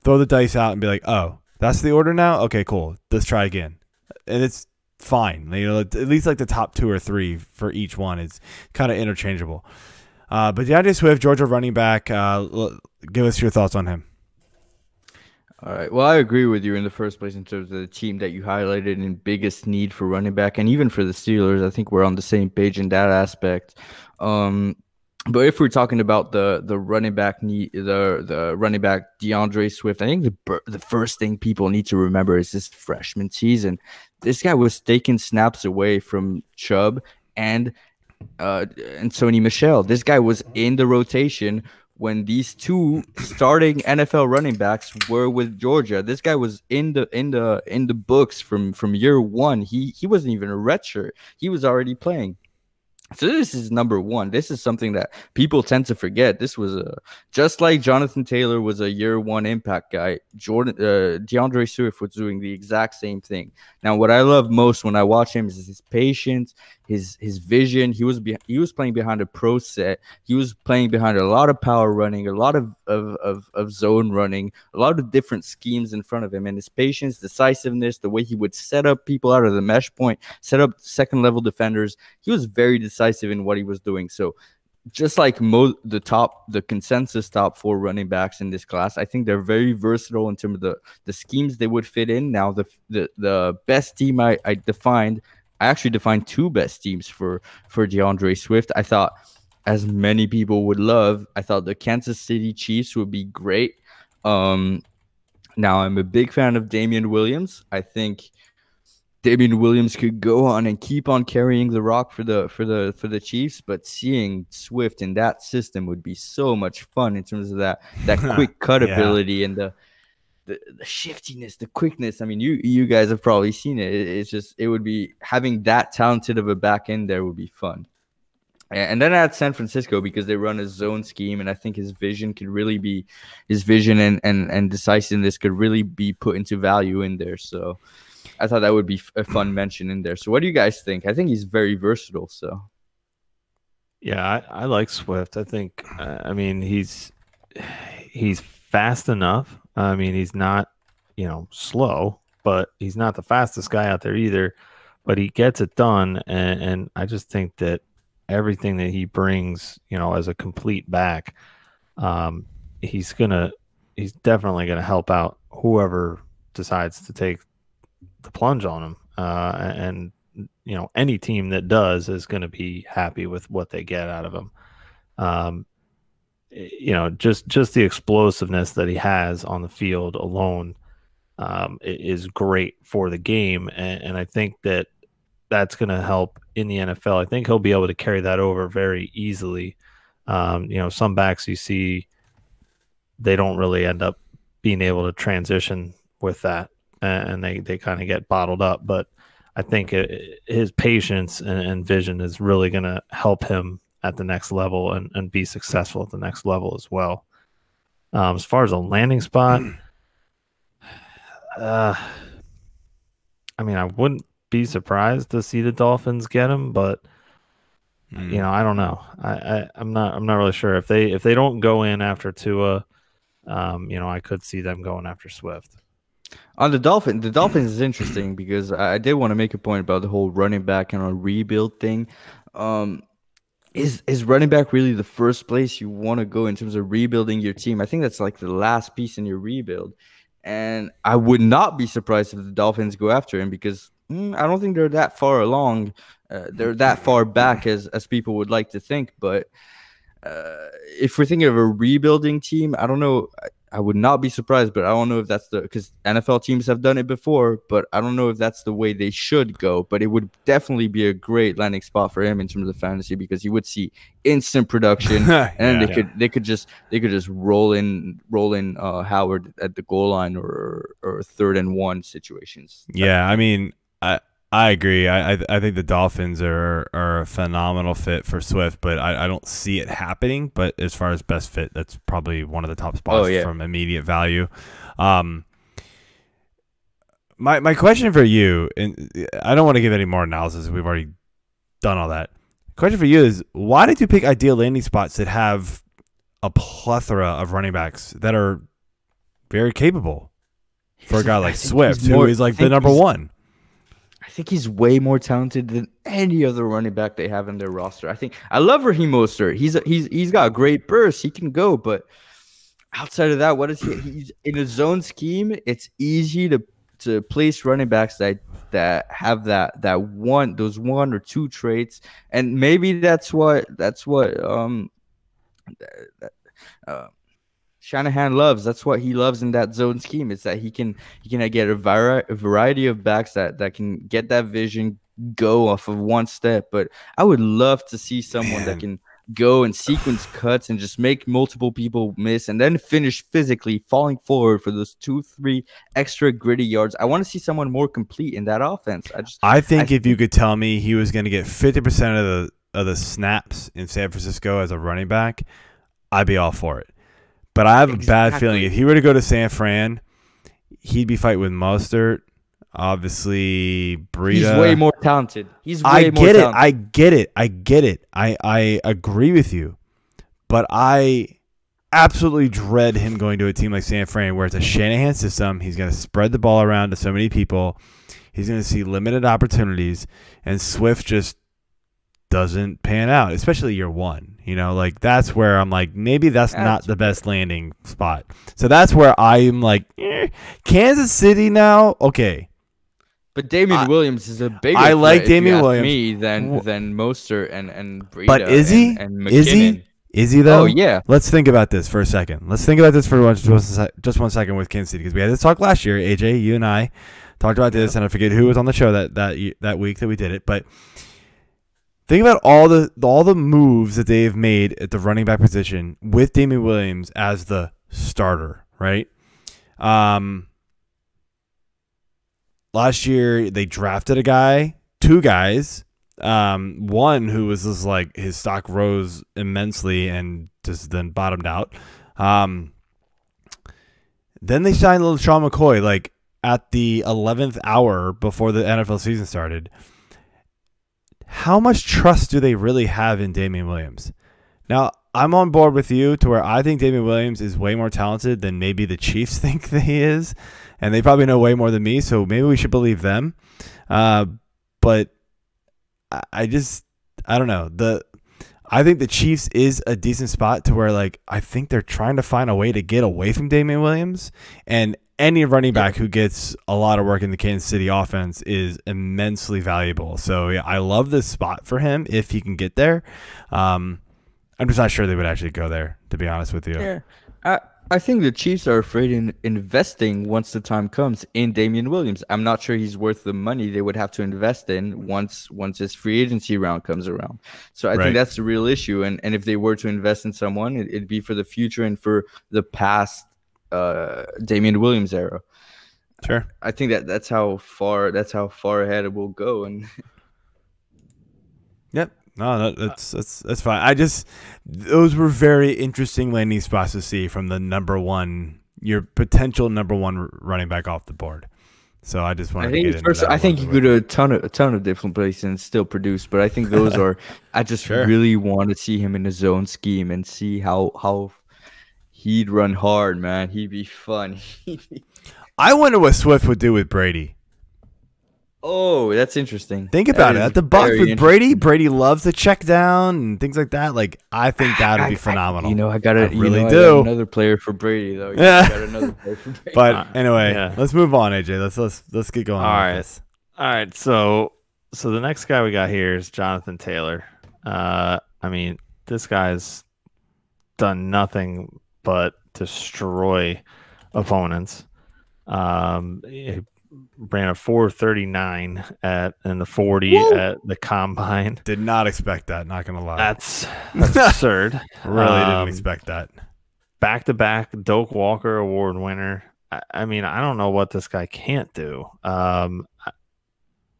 throw the dice out, and be like, "Oh, that's the order now. Okay, cool. Let's try again." And it's fine. You know, at least like the top two or three for each one is kind of interchangeable. Uh, but DeAndre Swift, Georgia running back, uh, give us your thoughts on him. All right. Well, I agree with you in the first place in terms of the team that you highlighted in biggest need for running back and even for the Steelers. I think we're on the same page in that aspect. Um, but if we're talking about the the running back need, the the running back DeAndre Swift, I think the the first thing people need to remember is this freshman season. This guy was taking snaps away from Chubb and uh, and Sony Michel. This guy was in the rotation when these two starting N F L running backs were with Georgia. This guy was in the in the in the books from from year one. He he wasn't even a redshirt. He was already playing. So this is number one. This is something that people tend to forget. This was a just like Jonathan Taylor was a year one impact guy. Jordan uh, DeAndre Swift was doing the exact same thing. Now, what I love most when I watch him is his patience, his his vision. He was be, he was playing behind a pro set. He was playing behind a lot of power running, a lot of of of, of zone running, a lot of different schemes in front of him. And his patience, decisiveness, the way he would set up people out of the mesh point, set up second level defenders. He was very decisive. decisive in what he was doing. So just like mo the top the consensus top four running backs in this class, I think they're very versatile in terms of the the schemes they would fit in. Now the the, the best team I, I defined I actually defined two best teams for for DeAndre Swift. I thought, as many people would love, I thought the Kansas City Chiefs would be great. Um now I'm a big fan of Damian Williams. I think Damian Williams could go on and keep on carrying the rock for the for the for the Chiefs, but seeing Swift in that system would be so much fun in terms of that that quick cut yeah. ability and the, the the shiftiness, the quickness. I mean, you you guys have probably seen it. it. It's just it would be having that talented of a back end there would be fun. And then at San Francisco, because they run a zone scheme, and I think his vision could really be his vision and and and decisiveness could really be put into value in there. So I thought that would be a fun mention in there. So what do you guys think? I think he's very versatile. So, yeah, I, I like Swift. I think, uh, I mean, he's he's fast enough. I mean, he's not, you know, slow, but he's not the fastest guy out there either. But he gets it done, and, and I just think that everything that he brings, you know, as a complete back, um, he's gonna, he's definitely gonna help out whoever decides to take the plunge on him, uh, and you know any team that does is going to be happy with what they get out of him. Um, you know, just just the explosiveness that he has on the field alone um, is great for the game, and, and I think that that's going to help in the N F L. I think he'll be able to carry that over very easily. Um, you know, some backs you see they don't really end up being able to transition with that, and they, they kind of get bottled up. But I think it, his patience and, and vision is really going to help him at the next level and, and be successful at the next level as well. Um, as far as a landing spot, uh, I mean, I wouldn't be surprised to see the Dolphins get him, but mm. you know, I don't know. I, I, I'm not, I'm not really sure if they, if they don't go in after Tua, um, you know, I could see them going after Swift. On the Dolphins, the Dolphins is interesting because I did want to make a point about the whole running back and a rebuild thing. Um, is is running back really the first place you want to go in terms of rebuilding your team? I think that's like the last piece in your rebuild. And I would not be surprised if the Dolphins go after him because mm, I don't think they're that far along. Uh, they're that far back as, as people would like to think. But uh, if we're thinking of a rebuilding team, I don't know – I would not be surprised, but I don't know if that's the, because N F L teams have done it before, but I don't know if that's the way they should go. But it would definitely be a great landing spot for him in terms of fantasy because he would see instant production, yeah, and they yeah. could they could just they could just roll in roll in uh, Howard at the goal line or or third and one situations. Yeah, I mean, I I agree. I I, I think the Dolphins are are a phenomenal fit for Swift, but I, I don't see it happening. But as far as best fit, that's probably one of the top spots oh, yeah. from immediate value. Um, my my question for you, and I don't want to give any more analysis. We've already done all that. Question for you is, why did you pick ideal landing spots that have a plethora of running backs that are very capable for a guy like Swift, who is like the number one? I think he's way more talented than any other running back they have in their roster. I think I love Raheem Mostert. He's a, he's he's got a great burst. He can go, but outside of that, what is he? He's in a zone scheme. It's easy to to place running backs that that have that that one those one or two traits, and maybe that's what that's what um. Uh, Shanahan loves. That's what he loves in that zone scheme. It's that he can he can get a, vari a variety of backs that that can get that vision, go off of one step. But I would love to see someone Man. that can go and sequence cuts and just make multiple people miss and then finish physically falling forward for those two, three extra gritty yards. I want to see someone more complete in that offense. I just I think I if th you could tell me he was going to get fifty percent of the of the snaps in San Francisco as a running back, I'd be all for it. But I have exactly. a bad feeling if he were to go to San Fran, he'd be fighting with Mostert, obviously Breida. He's way more talented. He's way I get more it. Talented. I get it. I get it. I I agree with you, but I absolutely dread him going to a team like San Fran, where it's a Shanahan system. He's going to spread the ball around to so many people. He's going to see limited opportunities, and Swift just doesn't pan out, especially year one. You know, like that's where I'm like, maybe that's, that's not the best landing spot. So that's where I'm like, eh. Kansas City now, okay. But Damian I, Williams is a bigger. I like Damian Williams me than than Mostert and and Breida. But is he? And, and is he? Is he though? Oh yeah. Let's think about this for a second. Let's think about this for just just one second with Kansas City, because we had this talk last year. A J, you and I talked about this, and I forget who was on the show that that that week that we did it, but. Think about all the all the moves that they've made at the running back position with Damian Williams as the starter, right? Um, last year they drafted a guy, two guys, um, one who was just like his stock rose immensely and just then bottomed out. Um, then they signed LeSean McCoy like at the eleventh hour before the N F L season started. How much trust do they really have in Damian Williams? Now, I'm on board with you to where I think Damian Williams is way more talented than maybe the Chiefs think that he is, and they probably know way more than me, so maybe we should believe them. Uh, but I, I just, I don't know. The I think the Chiefs is a decent spot to where, like, I think they're trying to find a way to get away from Damian Williams, and any running back who gets a lot of work in the Kansas City offense is immensely valuable. So yeah, I love this spot for him if he can get there. Um, I'm just not sure they would actually go there, to be honest with you. Yeah, I, I think the Chiefs are afraid in investing once the time comes in Damian Williams. I'm not sure he's worth the money they would have to invest in once once his free agency round comes around. So I right. think that's the real issue. And and if they were to invest in someone, it, it'd be for the future and for the past. Uh, Damian Williams era. Sure. I think that that's how far that's how far ahead it will go. And yep, no, that's that's that's fine. I just those were very interesting landing spots to see from the number one, your potential number one running back off the board. So I just want to get into first, that I think you could go to a ton of a ton of different places and still produce, but I think those are. I just sure. really want to see him in his own scheme and see how how. He'd run hard, man. He'd be fun. I wonder what Swift would do with Brady. Oh, that's interesting. Think about it. At the Bucs with Brady, Brady loves the check down and things like that. Like, I think that would be phenomenal. You know, I got to really do another player for Brady though. Yeah, got another player for Brady. But anyway, yeah. let's move on, A J. Let's let's let's get going. All right, all right. So so the next guy we got here is Jonathan Taylor. Uh, I mean, this guy's done nothing but destroy opponents. Um. He, Ran a four thirty-nine at in the forty Woo! At the combine. Did not expect that. Not gonna lie, that's, that's absurd. Really um, didn't expect that. Back to back Doak Walker Award winner. I, I mean, I don't know what this guy can't do. Um,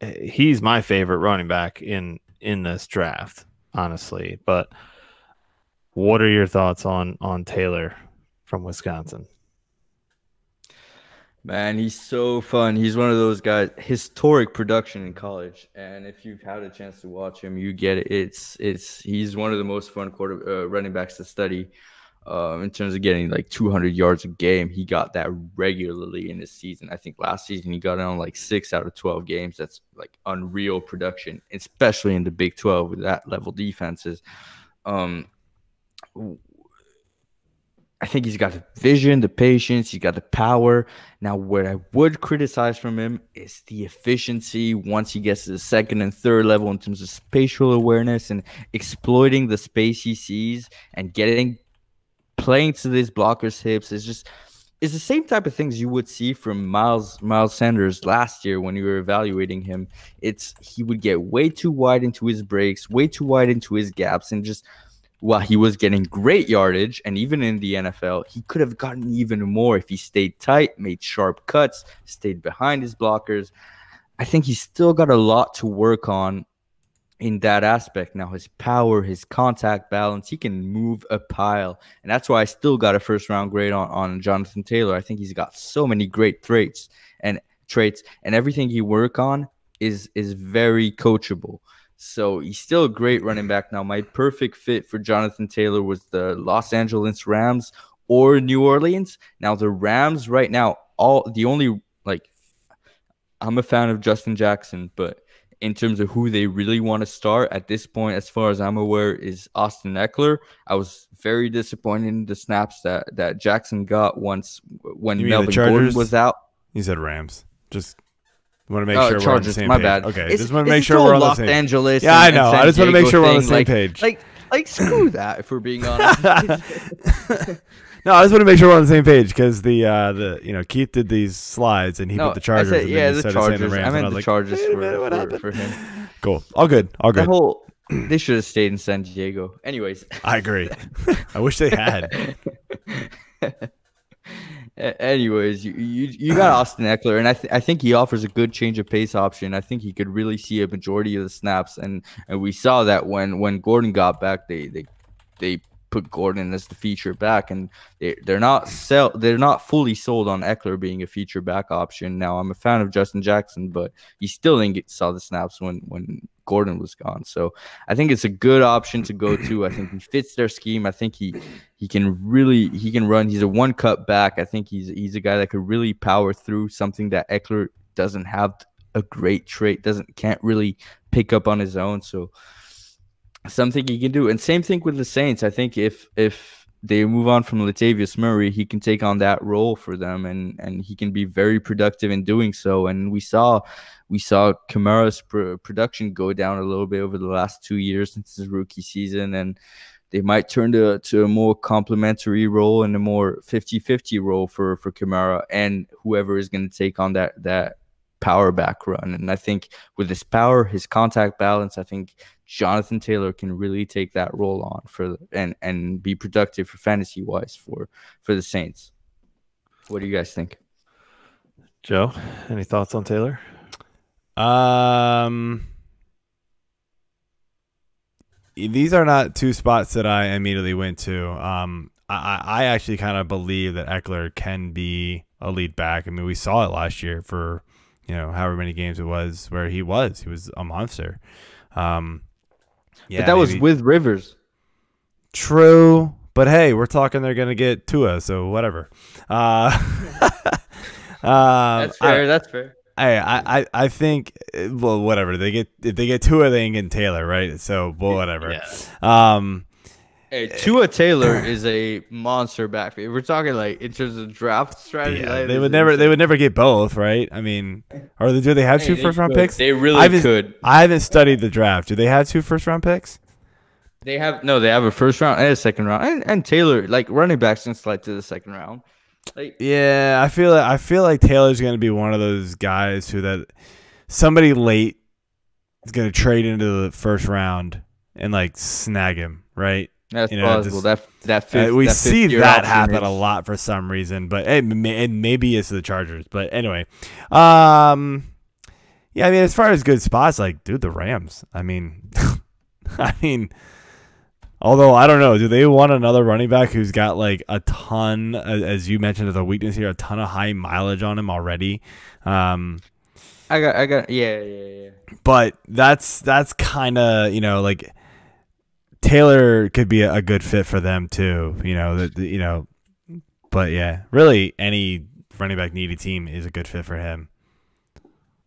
he's my favorite running back in in this draft, honestly. But what are your thoughts on on Taylor from Wisconsin? Man, he's so fun. He's one of those guys, historic production in college. And if you've had a chance to watch him, you get it. It's it's he's one of the most fun quarter uh, running backs to study uh, in terms of getting like two hundred yards a game. He got that regularly in his season. I think last season he got on like six out of twelve games. That's like unreal production, especially in the Big twelve with that level defenses. Um I think he's got the vision, the patience, he's got the power. Now, what I would criticize from him is the efficiency once he gets to the second and third level in terms of spatial awareness and exploiting the space he sees and getting playing to these blockers' hips. It's just it's the same type of things you would see from Miles Miles Sanders last year when you were evaluating him. It's he would get way too wide into his breaks, way too wide into his gaps, and just while he was getting great yardage, and even in the N F L, he could have gotten even more if he stayed tight, made sharp cuts, stayed behind his blockers. I think he's still got a lot to work on in that aspect. Now, his power, his contact balance, he can move a pile. And that's why I still got a first-round grade on, on Jonathan Taylor. I think he's got so many great traits, and traits, and everything he work on is is very coachable. So he's still a great running back. Now, my perfect fit for Jonathan Taylor was the Los Angeles Rams or New Orleans. Now, the Rams right now, all the only, like, I'm a fan of Justin Jackson, but in terms of who they really want to start at this point, as far as I'm aware, is Austin Eckler. I was very disappointed in the snaps that, that Jackson got once when Melvin Gordon was out. You said Rams. Just... want to make uh, sure Chargers, we're on the same my page. Bad. Okay, it's, just want to make sure we're on the same page. Los Angeles. Yeah, and, I know. I just want to make sure thing. we're on the same like, page. Like, like, screw that. If we're being honest. No, I just want to make sure we're on the same page because the uh, the you know Keith did these slides and he no, put the Chargers. I said, yeah, the Chargers. The Rams, I meant I the like, Chargers for, minute, for, for him. Cool. All good. All good. The whole, they should have stayed in San Diego. Anyways, I agree. I wish they had. Anyways, you, you you got Austin Eckler, and I th I think he offers a good change of pace option. I think he could really see a majority of the snaps, and and we saw that when when Gordon got back, they they they put Gordon as the feature back, and they they're not sell they're not fully sold on Eckler being a feature back option. Now I'm a fan of Justin Jackson, but he still didn't get, saw the snaps when when Gordon was gone. So I think it's a good option to go to. I think he fits their scheme. I think he he can really he can run. He's a one cut back. I think he's he's a guy that could really power through something that Eckler doesn't have a great trait, doesn't can't really pick up on his own. So something he can do. And same thing with the Saints. I think if if they move on from Latavius Murray, he can take on that role for them, and and he can be very productive in doing so. And we saw we saw Kamara's pr production go down a little bit over the last two years since his rookie season, and they might turn to to a more complementary role and a more fifty fifty role for for Kamara and whoever is going to take on that that power back run. And I think with his power, his contact balance, I think Jonathan Taylor can really take that role on for and and be productive for fantasy wise for for the Saints. What do you guys think, Joe? Any thoughts on Taylor? Um, these are not two spots that I immediately went to. Um, I I actually kind of believe that Eckler can be a lead back. I mean, we saw it last year for you know however many games it was where he was he was a monster. Um. Yeah, but that maybe. was with Rivers. True, but hey, we're talking they're going to get Tua, so whatever. Uh, Uh, that's fair. I, that's fair. Hey, I, I, I think, well, whatever they get, if they get Tua, they can get Taylor, right? So, well, whatever. Yeah. Um, hey, Tua Taylor is a monster backfield. If we're talking like in terms of draft strategy, yeah, like, they would never, insane. they would never get both, right? I mean, or do they have hey, two they first could. round picks? They really I could. I haven't studied the draft. Do they have two first round picks? They have no. They have a first round and a second round, and, and Taylor, like running backs, can slide to the second round. Like, yeah, I feel like I feel like Taylor's going to be one of those guys who that somebody late is going to trade into the first round and like snag him, right? That's you know, possible. Just, that that fifth, uh, we that see that happen is. a lot for some reason, but it, it maybe it's the Chargers. But anyway, um, yeah, I mean, as far as good spots, like dude, the Rams. I mean, I mean. Although, I don't know, do they want another running back who's got like a ton, as you mentioned, as a weakness here, a ton of high mileage on him already? Um, I got, I got, yeah, yeah, yeah. But that's that's kind of, you know, like Taylor could be a, a good fit for them too, you know, the, the, you know. But yeah, really, any running back needy team is a good fit for him.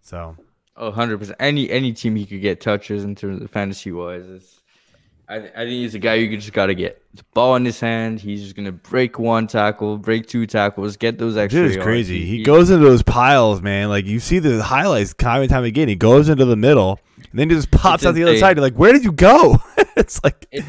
So, oh, one hundred percent. Any any team he could get touches in terms of fantasy wise. It's I, th I think he's a guy you just got to get the ball in his hand. He's just going to break one tackle, break two tackles, get those extra. Dude is crazy. He, he goes into those piles, man. Like, you see the highlights time and time again. He goes into the middle, and then he just pops out the other side. You're like, where did you go? It's like... It's,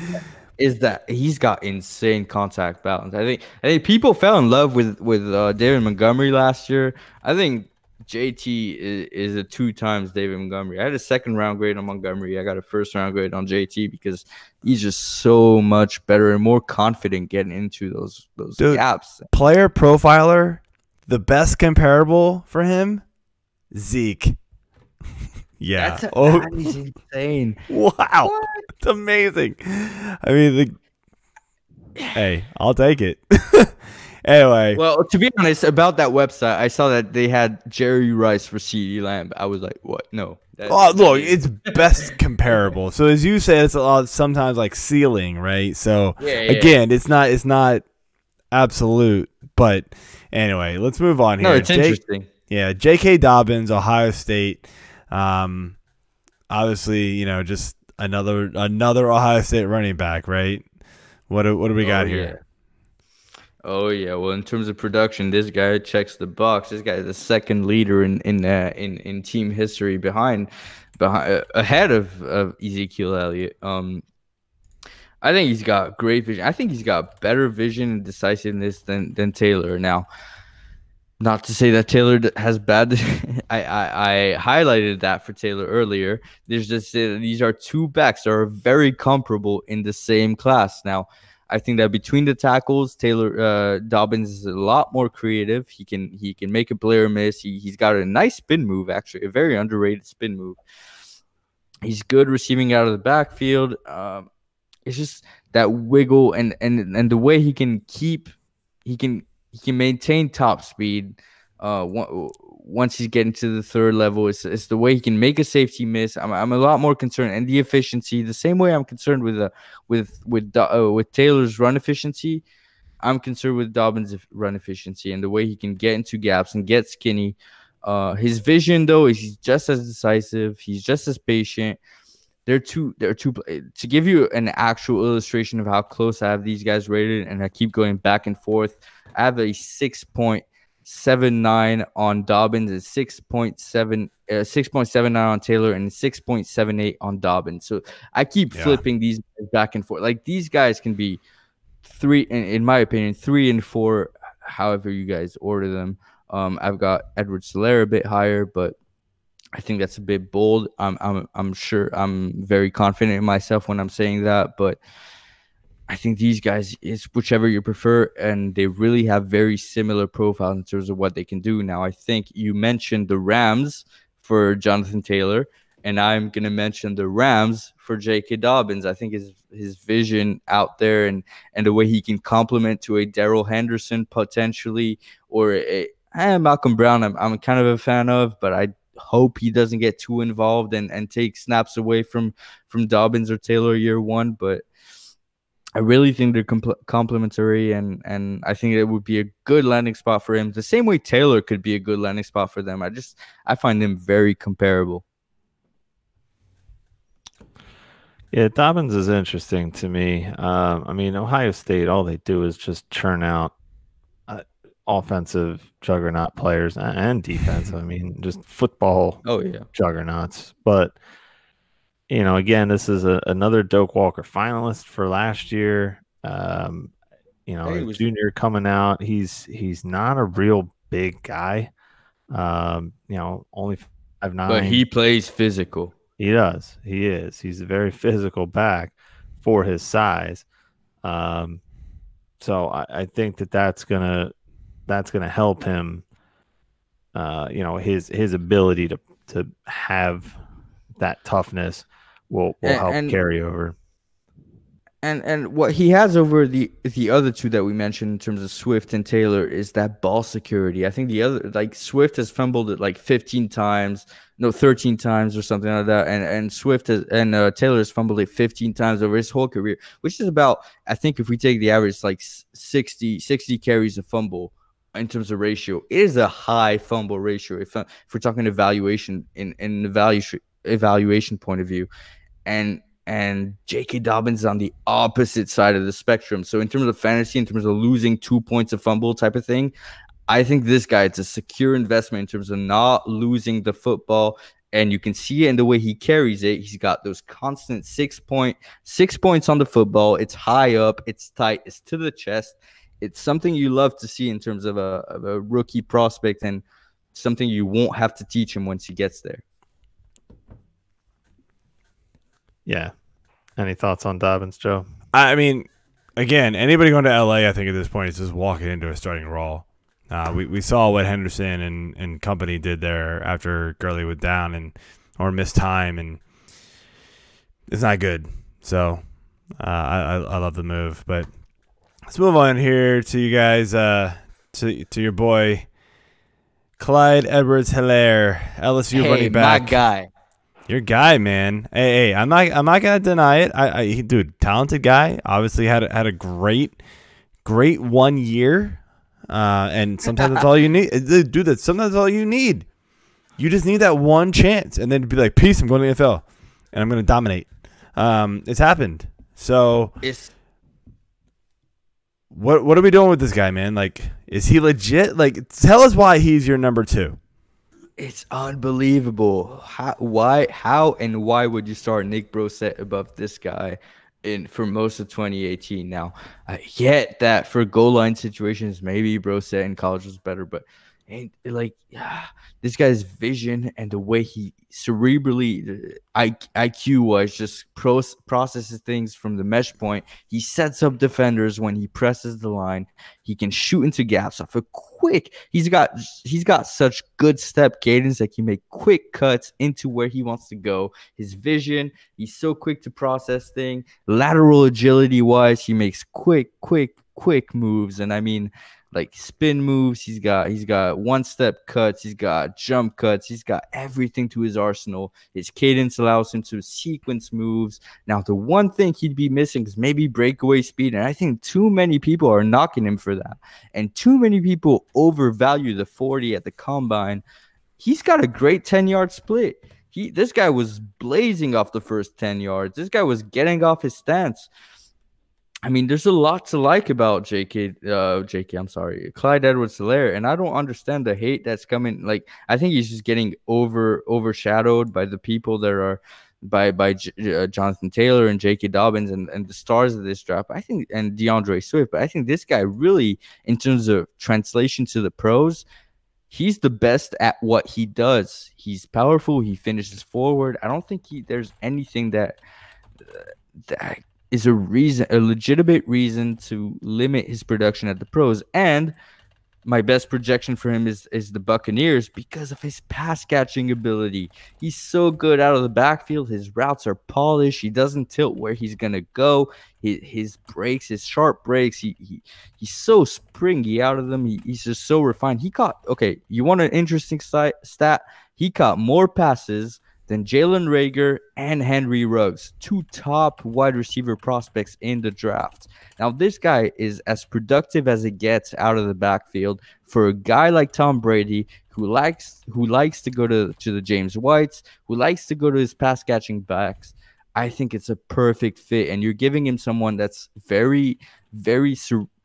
is that he's got insane contact balance. I think I think people fell in love with, with uh, David Montgomery last year. I think J T is, is a two times David Montgomery. I had a second round grade on Montgomery. I got a first round grade on J T because he's just so much better and more confident getting into those those Dude, gaps. Player profiler, the best comparable for him, Zeke. Yeah, that's a, oh. that is insane. Wow, what? It's amazing. I mean, the, hey, I'll take it. Anyway, well, to be honest, about that website, I saw that they had Jerry Rice for C D Lamb. I was like, what? No. Oh, look, it's best comparable. So as you say, it's a lot sometimes like ceiling, right? So yeah, yeah, again, yeah. it's not it's not absolute. But anyway, let's move on here. No, it's J interesting. Yeah, J K Dobbins, Ohio State. Um, obviously, you know, just another another Ohio State running back, right? What do, what do we got oh, yeah. here? Oh yeah, well, in terms of production, this guy checks the box. This guy is the second leader in in uh, in in team history, behind, behind uh, ahead of, of Ezekiel Elliott. Um, I think he's got great vision. I think he's got better vision and decisiveness than than Taylor. Now, not to say that Taylor has bad. I, I I highlighted that for Taylor earlier. There's just uh, these are two backs that are very comparable in the same class now. I think that between the tackles, Taylor uh, Dobbins is a lot more creative. He can he can make a player miss. He he's got a nice spin move, actually, a very underrated spin move. He's good receiving out of the backfield. Um, it's just that wiggle and and and the way he can keep he can he can maintain top speed. Uh, once he's getting to the third level, it's, it's the way he can make a safety miss. I'm I'm a lot more concerned, and the efficiency. The same way I'm concerned with uh, with with uh, with Taylor's run efficiency, I'm concerned with Dobbins' run efficiency and the way he can get into gaps and get skinny. Uh, his vision though is just as decisive. He's just as patient. They're two. They're two. To give you an actual illustration of how close I have these guys rated, and I keep going back and forth. I have a six point. seven nine on Dobbins and six point seven uh, six point seven nine on Taylor and six point seven eight on Dobbins. So I keep yeah. flipping these back and forth. Like these guys can be three, in, in my opinion, three and four, however you guys order them. Um, I've got Edward Solaire a bit higher, but I think that's a bit bold. I'm I'm I'm sure I'm very confident in myself when I'm saying that, but I think these guys is whichever you prefer, and they really have very similar profiles in terms of what they can do. Now, I think you mentioned the Rams for Jonathan Taylor, and I'm going to mention the Rams for J K Dobbins. I think his his vision out there and, and the way he can complement to a Darrell Henderson potentially, or a, a Malcolm Brown I'm, I'm kind of a fan of, but I hope he doesn't get too involved and, and take snaps away from, from Dobbins or Taylor year one, but I really think they're compl complementary, and and I think it would be a good landing spot for him. The same way Taylor could be a good landing spot for them. I just I find them very comparable. Yeah, Dobbins is interesting to me. Um, I mean, Ohio State, all they do is just churn out uh, offensive juggernaut players and defense. I mean, just football oh, yeah. juggernauts. But you know, again, this is a, another Doak Walker finalist for last year. Um, you know, hey, was... junior coming out. He's he's not a real big guy. Um, you know, only five nine. But he plays physical. He does. He is. He's a very physical back for his size. Um, so I, I think that that's gonna that's gonna help him. Uh, you know, his his ability to to have that toughness will, will and, help and, carry over. And and what he has over the the other two that we mentioned in terms of Swift and Taylor is that ball security. I think the other, like Swift has fumbled it like fifteen times, no, thirteen times or something like that. And and Swift has, and uh, Taylor has fumbled it fifteen times over his whole career, which is about, I think if we take the average, like sixty, sixty carries a fumble in terms of ratio. It is a high fumble ratio if if we're talking evaluation in in the value evaluation point of view. And and J K Dobbins is on the opposite side of the spectrum. So in terms of fantasy, in terms of losing two points of fumble type of thing, I think this guy, it's a secure investment in terms of not losing the football. And you can see it in the way he carries it. He's got those constant six point six points on the football. It's high up, it's tight, it's to the chest. It's something you love to see in terms of a, of a rookie prospect, and something you won't have to teach him once he gets there. Yeah. Any thoughts on Dobbins, Joe? I mean, again, anybody going to L A, I think at this point, is just walking into a starting role. Uh, we, we saw what Henderson and, and company did there after Gurley went down and or missed time, and it's not good. So uh, I, I love the move. But let's move on here to you guys, uh, to, to your boy, Clyde Edwards-Helaire, L S U hey, running back. my guy. Your guy, man. Hey, hey, I'm not. I'm not gonna deny it. I, I, dude, talented guy. Obviously had had a great, great one year. Uh, and sometimes that's all you need. Dude, that sometimes that's all you need. You just need that one chance, and then to be like, peace. I'm going to the N F L, and I'm gonna dominate. Um, it's happened. So, it's what what are we doing with this guy, man? Like, is he legit? Like, tell us why he's your number two. It's unbelievable. How, why, how, and why would you start Nick Brosette above this guy in for most of twenty eighteen? Now, I get that for goal line situations, maybe Brosette in college was better, but and like ah, this guy's vision and the way he cerebrally, I Q wise, just pro processes things from the mesh point. He sets up defenders when he presses the line. He can shoot into gaps off a quick. He's got he's got such good step cadence that he can make quick cuts into where he wants to go. His vision, he's so quick to process things. Lateral agility wise, he makes quick, quick, quick moves, and I mean, like spin moves, he's got he's got one step cuts, he's got jump cuts, he's got everything to his arsenal. His cadence allows him to sequence moves. Now, the one thing he'd be missing is maybe breakaway speed, and I think too many people are knocking him for that, and too many people overvalue the forty at the combine. He's got a great ten yard split. He this guy was blazing off the first ten yards. This guy was getting off his stance. I mean, there's a lot to like about J K, uh, J K, I'm sorry, Clyde Edwards-Helaire, and I don't understand the hate that's coming. Like, I think he's just getting over overshadowed by the people that are, by by J uh, Jonathan Taylor and J K Dobbins and, and the stars of this draft, I think, and D'Andre Swift. But I think this guy really, in terms of translation to the pros, he's the best at what he does. He's powerful. He finishes forward. I don't think he, there's anything that uh, that. is a reason, a legitimate reason to limit his production at the pros. And my best projection for him is, is the Buccaneers because of his pass catching ability. He's so good out of the backfield. His routes are polished. He doesn't tilt where he's going to go. His, his breaks, his sharp breaks, he, he he's so springy out of them. He, he's just so refined. He caught, okay, you want an interesting stat? He caught more passes Then Jalen Reagor and Henry Ruggs, two top wide receiver prospects in the draft. Now, this guy is as productive as it gets out of the backfield for a guy like Tom Brady, who likes who likes to go to, to the James Whites, who likes to go to his pass-catching backs. I think it's a perfect fit, and you're giving him someone that's very, very,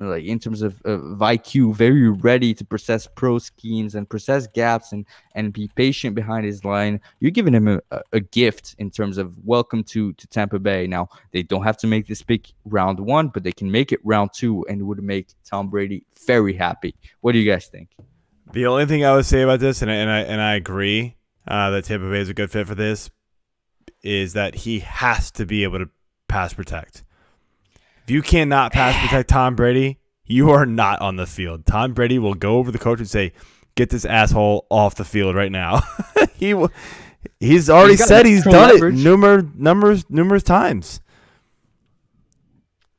like in terms of, of I Q, very ready to process pro schemes and process gaps and and be patient behind his line. You're giving him a, a gift in terms of welcome to to Tampa Bay. Now, they don't have to make this pick round one, but they can make it round two, and it would make Tom Brady very happy. What do you guys think? The only thing I would say about this, and I, and I, and I agree uh, that Tampa Bay is a good fit for this, is that he has to be able to pass protect. If you cannot pass protect Tom Brady, you are not on the field. Tom Brady will go over the coach and say, "Get this asshole off the field right now." he will, he's already he's said he's done leverage. it numerous numerous numerous times.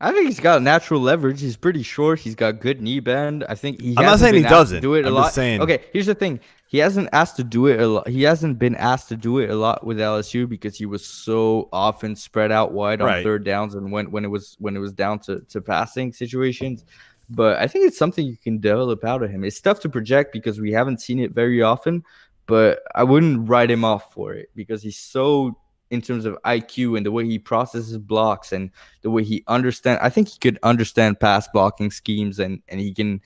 I think he's got natural leverage. He's pretty short. He's got good knee bend. I think he. I'm not saying he doesn't do it a lot. I'm just saying. Okay, here's the thing. He hasn't asked to do it a lot. He hasn't been asked to do it a lot with L S U because he was so often spread out wide on right. third downs and when when it was when it was down to to passing situations. But I think it's something you can develop out of him. It's tough to project because we haven't seen it very often. But I wouldn't write him off for it because he's so. In terms of I Q and the way he processes blocks and the way he understands, I think he could understand pass blocking schemes and, and he can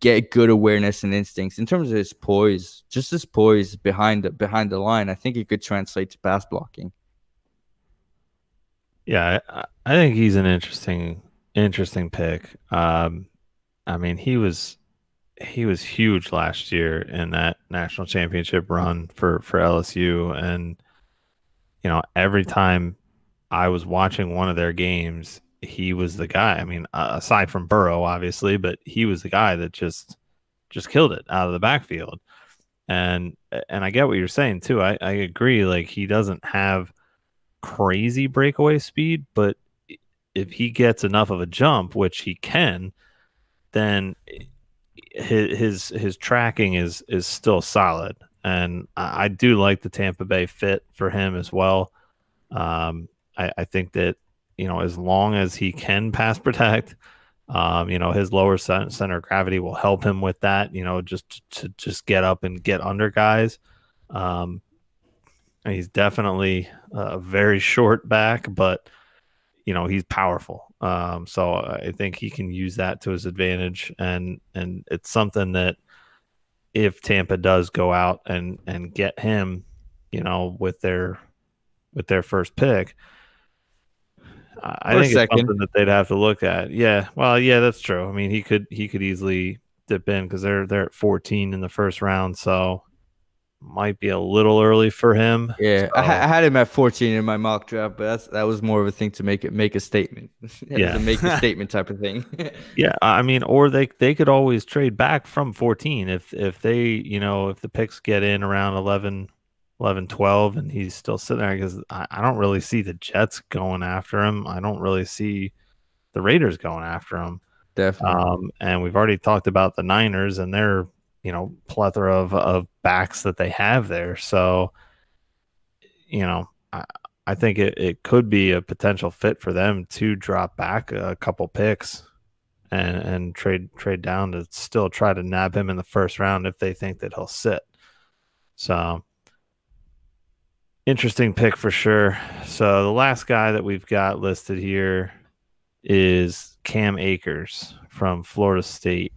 get good awareness and instincts in terms of his poise, just his poise behind the, behind the line. I think it could translate to pass blocking. Yeah, I, I think he's an interesting, interesting pick. Um, I mean, he was he was huge last year in that national championship run for for L S U and. You know, every time I was watching one of their games, he was the guy. I mean, uh, aside from Burrow, obviously, but he was the guy that just just killed it out of the backfield. And and I get what you're saying, too. I, I agree. Like, he doesn't have crazy breakaway speed, but if he gets enough of a jump, which he can, then his his, his tracking is is still solid. And I do like the Tampa Bay fit for him as well. Um, I, I think that, you know, as long as he can pass protect, um, you know, his lower center of gravity will help him with that, you know, just to just get up and get under guys. Um, and he's definitely a very short back, but, you know, he's powerful. Um, so I think he can use that to his advantage. And, and it's something that, if Tampa does go out and, and get him, you know, with their with their first pick, I or think second. It's something that they'd have to look at. Yeah, well, yeah, that's true. I mean, he could he could easily dip in because they're they're at fourteen in the first round, so might be a little early for him. Yeah, so. I, ha I had him at fourteen in my mock draft, but that's that was more of a thing to make it make a statement. Yeah, to make a statement type of thing. Yeah, I mean, or they they could always trade back from fourteen if if they, you know, if the picks get in around eleven, twelve, and he's still sitting there, because I, I don't really see the Jets going after him. I don't really see the Raiders going after him. Definitely. Um, and we've already talked about the Niners and their, you know, plethora of, of backs that they have there. So, you know, I, I think it, it could be a potential fit for them to drop back a couple picks and, and trade trade down to still try to nab him in the first round if they think that he'll sit. So, interesting pick for sure. So the last guy that we've got listed here is Cam Akers from Florida State.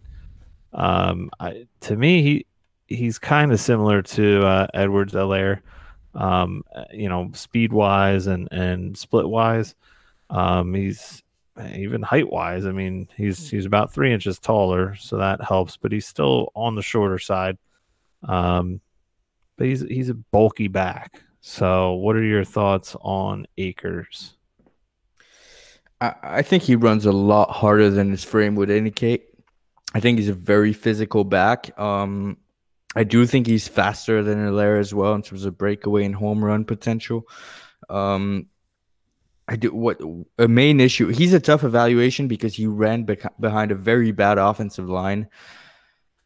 Um, I, to me, he he's kind of similar to uh, Edwards-Helaire, um, you know, speed wise and and split wise. Um, he's even height wise. I mean, he's he's about three inches taller, so that helps. But he's still on the shorter side. Um, but he's he's a bulky back. So, what are your thoughts on Akers? I, I think he runs a lot harder than his frame would indicate. I think he's a very physical back. Um, I do think he's faster than Helaire as well in terms of breakaway and home run potential. Um, I do what a main issue. He's a tough evaluation because he ran be behind a very bad offensive line.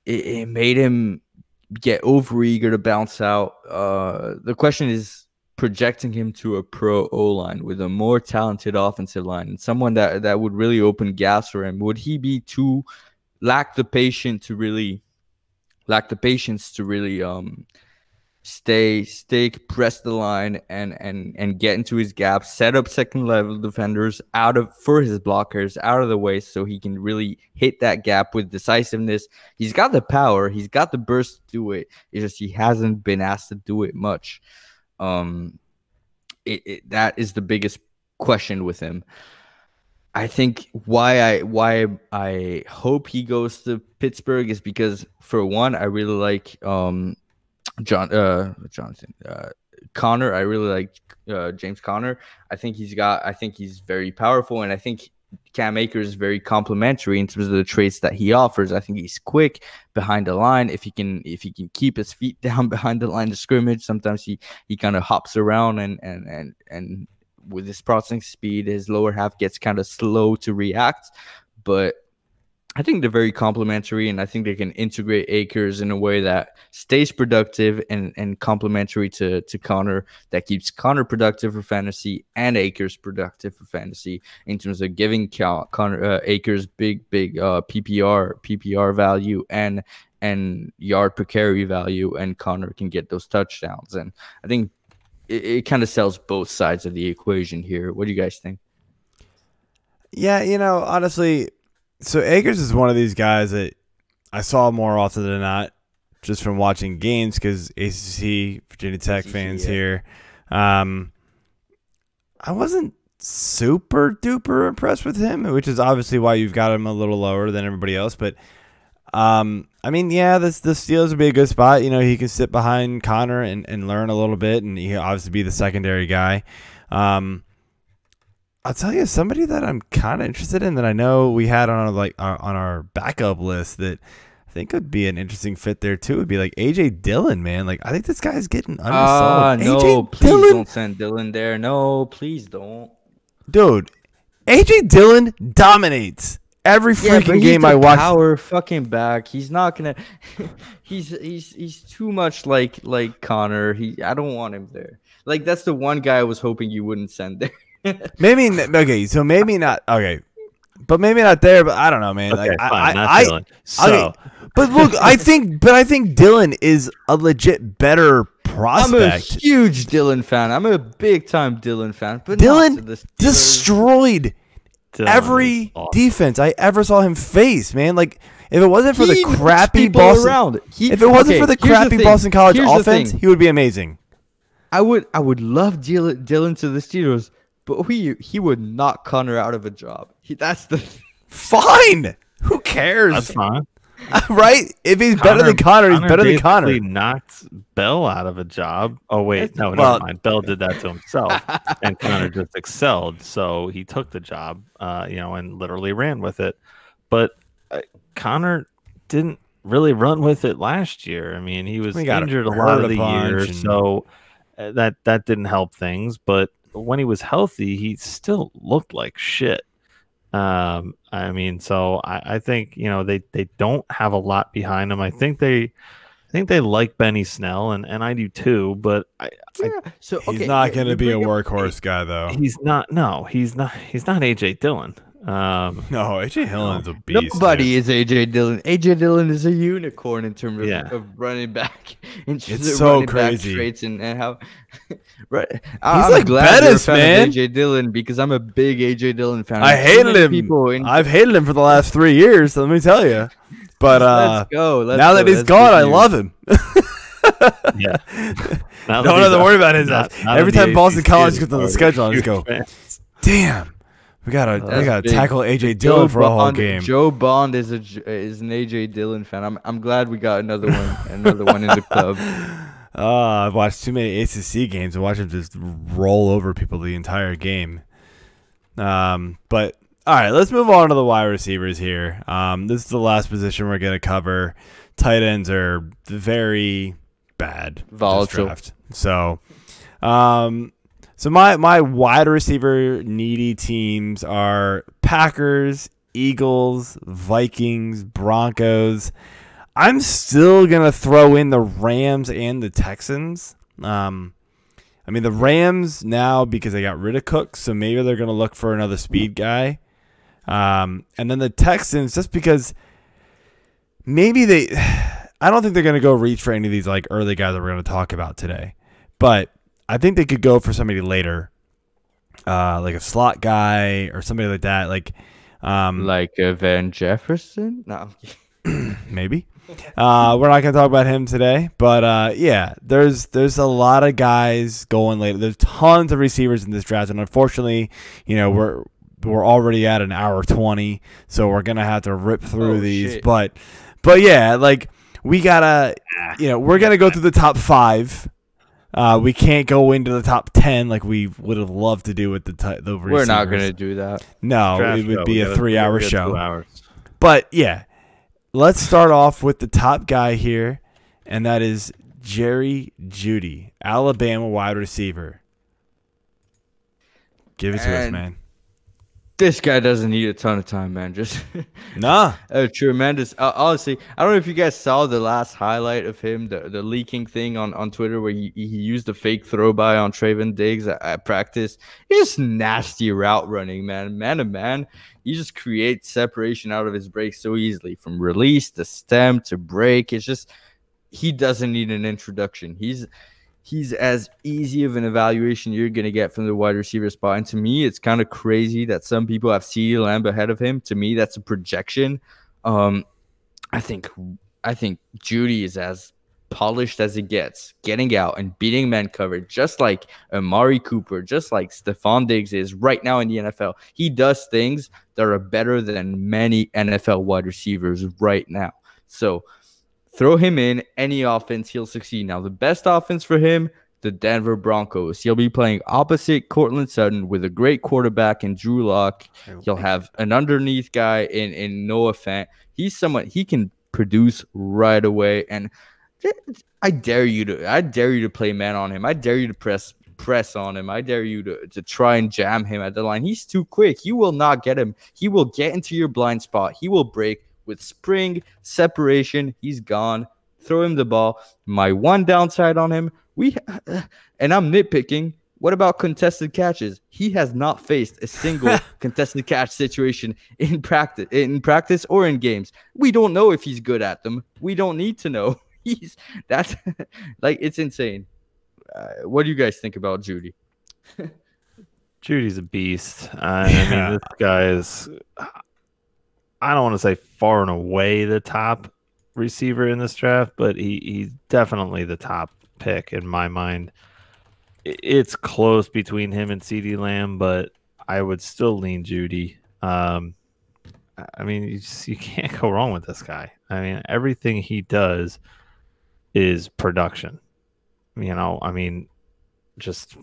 It, it made him get over eager to bounce out. Uh, the question is, projecting him to a pro O-line with a more talented offensive line and someone that, that would really open gas for him, would he be too lack the patience to really lack the patience to really um stay stay press the line and and and get into his gaps, set up second level defenders out of for his blockers out of the way so he can really hit that gap with decisiveness? He's got the power, he's got the burst to do it. It's just he hasn't been asked to do it much. Um it, it that is the biggest question with him. I think why I why I hope he goes to Pittsburgh is because, for one, I really like um John, uh, Jonathan, uh, Connor. I really like uh, James Connor. I think he's got. I think he's very powerful, and I think Cam Akers is very complimentary in terms of the traits that he offers. I think he's quick behind the line. If he can, if he can keep his feet down behind the line of scrimmage, sometimes he he kind of hops around and and and and with his processing speed, his lower half gets kind of slow to react, but I think they're very complementary, and I think they can integrate Akers in a way that stays productive and, and complementary to, to Connor, that keeps Connor productive for fantasy and Akers productive for fantasy in terms of giving Connor, uh, Akers big, big uh, P P R, P P R value and and yard per carry value, and Connor can get those touchdowns. And I think it, it kind of sells both sides of the equation here. What do you guys think? Yeah, you know, honestly, so Akers is one of these guys that I saw more often than not just from watching games because A C C, Virginia Tech A C C, fans yeah. here. Um, I wasn't super duper impressed with him, which is obviously why you've got him a little lower than everybody else. But, um, I mean, yeah, this, the Steelers would be a good spot. You know, he can sit behind Connor and, and learn a little bit, and he'll obviously be the secondary guy. Um I'll tell you, somebody that I'm kind of interested in that I know we had on our, like our, on our backup list that I think would be an interesting fit there too would be like A J. Dillon, man. Like I think this guy's getting undersold. Uh, no, please Dillon? don't send Dillon there. No, please don't. Dude, A J. Dillon dominates every freaking yeah, he's game the I watch. Power fucking back. He's not gonna. he's he's he's too much like like Connor. He I don't want him there. Like that's the one guy I was hoping you wouldn't send there. Maybe okay, so maybe not okay, but maybe not there. But I don't know, man. Okay, like, fine, I, I, so, okay, but look, I think, but I think Dillon is a legit better prospect. I'm a huge Dillon fan. I'm a big time Dillon fan. But Dillon destroyed Dillon every awesome. defense I ever saw him face, man. Like if it wasn't for he the crappy Boston, around. He, if it wasn't okay, for the crappy the Boston College here's offense, he would be amazing. I would, I would love Dillon, Dillon to the Steelers. But we, he would knock Connor out of a job. He, that's the fine. Who cares? That's fine, right? If he's Connor, better than Connor, Connor he's better than Connor. He knocked Bell out of a job. Oh wait, no, well, never mind. Bell did that to himself, and Connor just excelled. So he took the job, uh, you know, and literally ran with it. But uh, Connor didn't really run with it last year. I mean, he was injured a lot of the year, and... so uh, that that didn't help things, but. When he was healthy, he still looked like shit. Um, I mean, so I, I think, you know, they, they don't have a lot behind him. I think they, I think they like Benny Snell, and, and I do too, but I, yeah. I, so, okay, he's not going to be a workhorse up, guy though. He's not, no, he's not, he's not A J Dillon. Um, no, A J Dillon's a beast. Nobody dude. is A J Dillon. A J Dillon is a unicorn in terms of, yeah. of running back. And it's so crazy. Traits and, and how, right? He's I'm like glad Bettis, man. A J Dillon, because I'm a big A J Dillon fan. I hated him. People in I've hated him for the last three years. So let me tell you. But uh, let's go. Let's now go. that he's That's gone, I love him. yeah. Now Don't have to worry about his ass. Every time Boston College gets on the schedule, I just go, fans. damn. We gotta, oh, we gotta big. tackle A J Dillon for a whole game. Joe Bond is a is an A J Dillon fan. I'm I'm glad we got another one, another one in the club. Uh, I've watched too many A C C games and watched him just roll over people the entire game. Um, but all right, let's move on to the wide receivers here. Um, this is the last position we're gonna cover. Tight ends are very bad, volatile. Draft. So, um. So my, my wide receiver needy teams are Packers, Eagles, Vikings, Broncos. I'm still going to throw in the Rams and the Texans. Um, I mean, the Rams now, because they got rid of Cook, so maybe they're going to look for another speed guy. Um, and then the Texans, just because maybe they – I don't think they're going to go reach for any of these like early guys that we're going to talk about today. But I think they could go for somebody later, uh, like a slot guy or somebody like that. Like um, like uh, Van Jefferson? No, maybe. Uh, we're not going to talk about him today, but uh, yeah, there's there's a lot of guys going later. There's tons of receivers in this draft, and unfortunately, you know, we're we're already at an hour twenty, so we're gonna have to rip through oh, these. Shit. But but yeah, like we gotta, you know, we're gonna go through the top five. Uh, we can't go into the top ten like we would have loved to do with the t the receivers. We're not gonna do that. No, draft it would show. be a three-hour show. Two hours. But yeah. Let's start off with the top guy here, and that is Jerry Jeudy, Alabama wide receiver. Give it and to us, man. This guy doesn't need a ton of time, man. Just nah, a tremendous. Uh, honestly, I don't know if you guys saw the last highlight of him, the the leaking thing on on Twitter where he, he used a fake throw by on Trayvon Diggs at, at practice. He's just nasty route running, man, man to man. He just creates separation out of his break so easily, from release to stem to break. It's just he doesn't need an introduction. He's He's as easy of an evaluation you're going to get from the wide receiver spot. And to me, it's kind of crazy that some people have CeeDee Lamb ahead of him. To me, that's a projection. Um, I think I think Jeudy is as polished as it gets, getting out and beating man coverage, just like Amari Cooper, just like Stephon Diggs is right now in the N F L. He does things that are better than many N F L wide receivers right now. So throw him in any offense, he'll succeed. Now, the best offense for him, the Denver Broncos. He'll be playing opposite Cortland Sutton with a great quarterback in Drew Lock. He'll have an underneath guy in, in Noah Fant. He's someone he can produce right away. And I dare you to I dare you to play man on him. I dare you to press press on him. I dare you to, to try and jam him at the line. He's too quick. You will not get him. He will get into your blind spot. He will break. With spring, separation, he's gone. Throw him the ball. My one downside on him, we and I'm nitpicking, what about contested catches? He has not faced a single contested catch situation in practice, in practice or in games. We don't know if he's good at them. We don't need to know. He's that's like it's insane. Uh, what do you guys think about Jeudy? Judy's a beast. I, yeah. I mean, this guy is. I don't want to say far and away the top receiver in this draft, but he, he's definitely the top pick in my mind. It's close between him and CeeDee Lamb, but I would still lean Jeudy. Um, I mean, you, just, you can't go wrong with this guy. I mean, everything he does is production. You know, I mean, just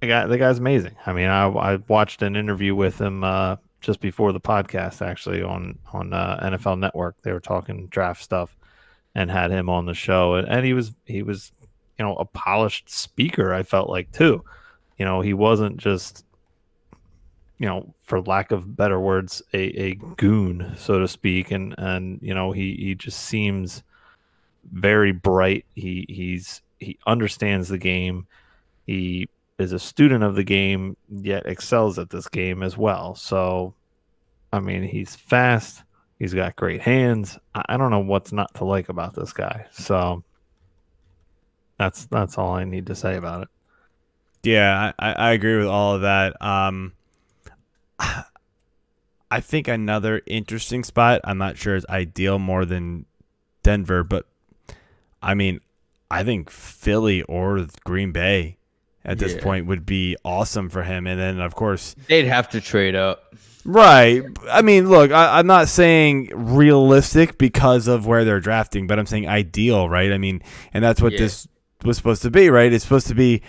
the guy, the guy's amazing. I mean, I, I watched an interview with him, uh, just before the podcast, actually, on on uh, N F L Network. They were talking draft stuff and had him on the show, and, and he was he was you know, a polished speaker. I felt like, too, you know, he wasn't just, you know, for lack of better words, a, a goon, so to speak, and and you know, he he just seems very bright. He he's he understands the game. He is a student of the game, yet excels at this game as well. So, I mean, he's fast. He's got great hands. I don't know what's not to like about this guy. So that's that's all I need to say about it. Yeah, I, I agree with all of that. Um, I think another interesting spot, I'm not sure it's ideal more than Denver, but, I mean, I think Philly or Green Bay at this yeah. point would be awesome for him. And then, of course, they'd have to trade up. Right. I mean, look, I, I'm not saying realistic because of where they're drafting, but I'm saying ideal, right? I mean, and that's what yeah. this was supposed to be, right? It's supposed to be,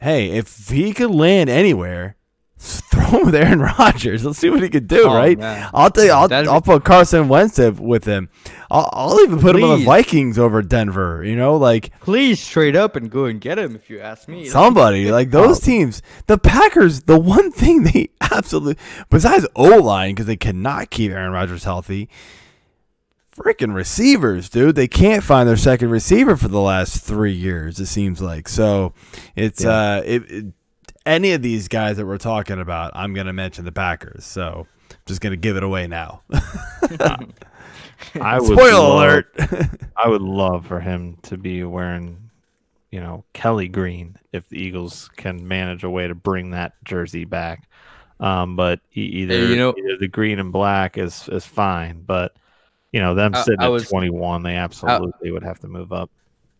hey, if he could land anywhere, throw him with Aaron Rodgers. Let's see what he could do, oh, right? Man. I'll tell you, I'll, That'd I'll put Carson Wentz with him. I'll, I'll even put please. him on the Vikings over Denver. You know, like please trade up and go and get him if you ask me. Somebody like those problem. teams, the Packers. The one thing they absolutely, besides O line, because they cannot keep Aaron Rodgers healthy. freaking receivers, dude. They can't find their second receiver for the last three years, it seems like. So it's yeah. uh, it, it, any of these guys that we're talking about, I'm going to mention the Packers. So I'm just going to give it away now. I would Spoiler love, alert. I would love for him to be wearing, you know, Kelly green if the Eagles can manage a way to bring that jersey back. Um, but either, you know, either the green and black is, is fine. But, you know, them sitting I, I was, at twenty-one, they absolutely I, would have to move up.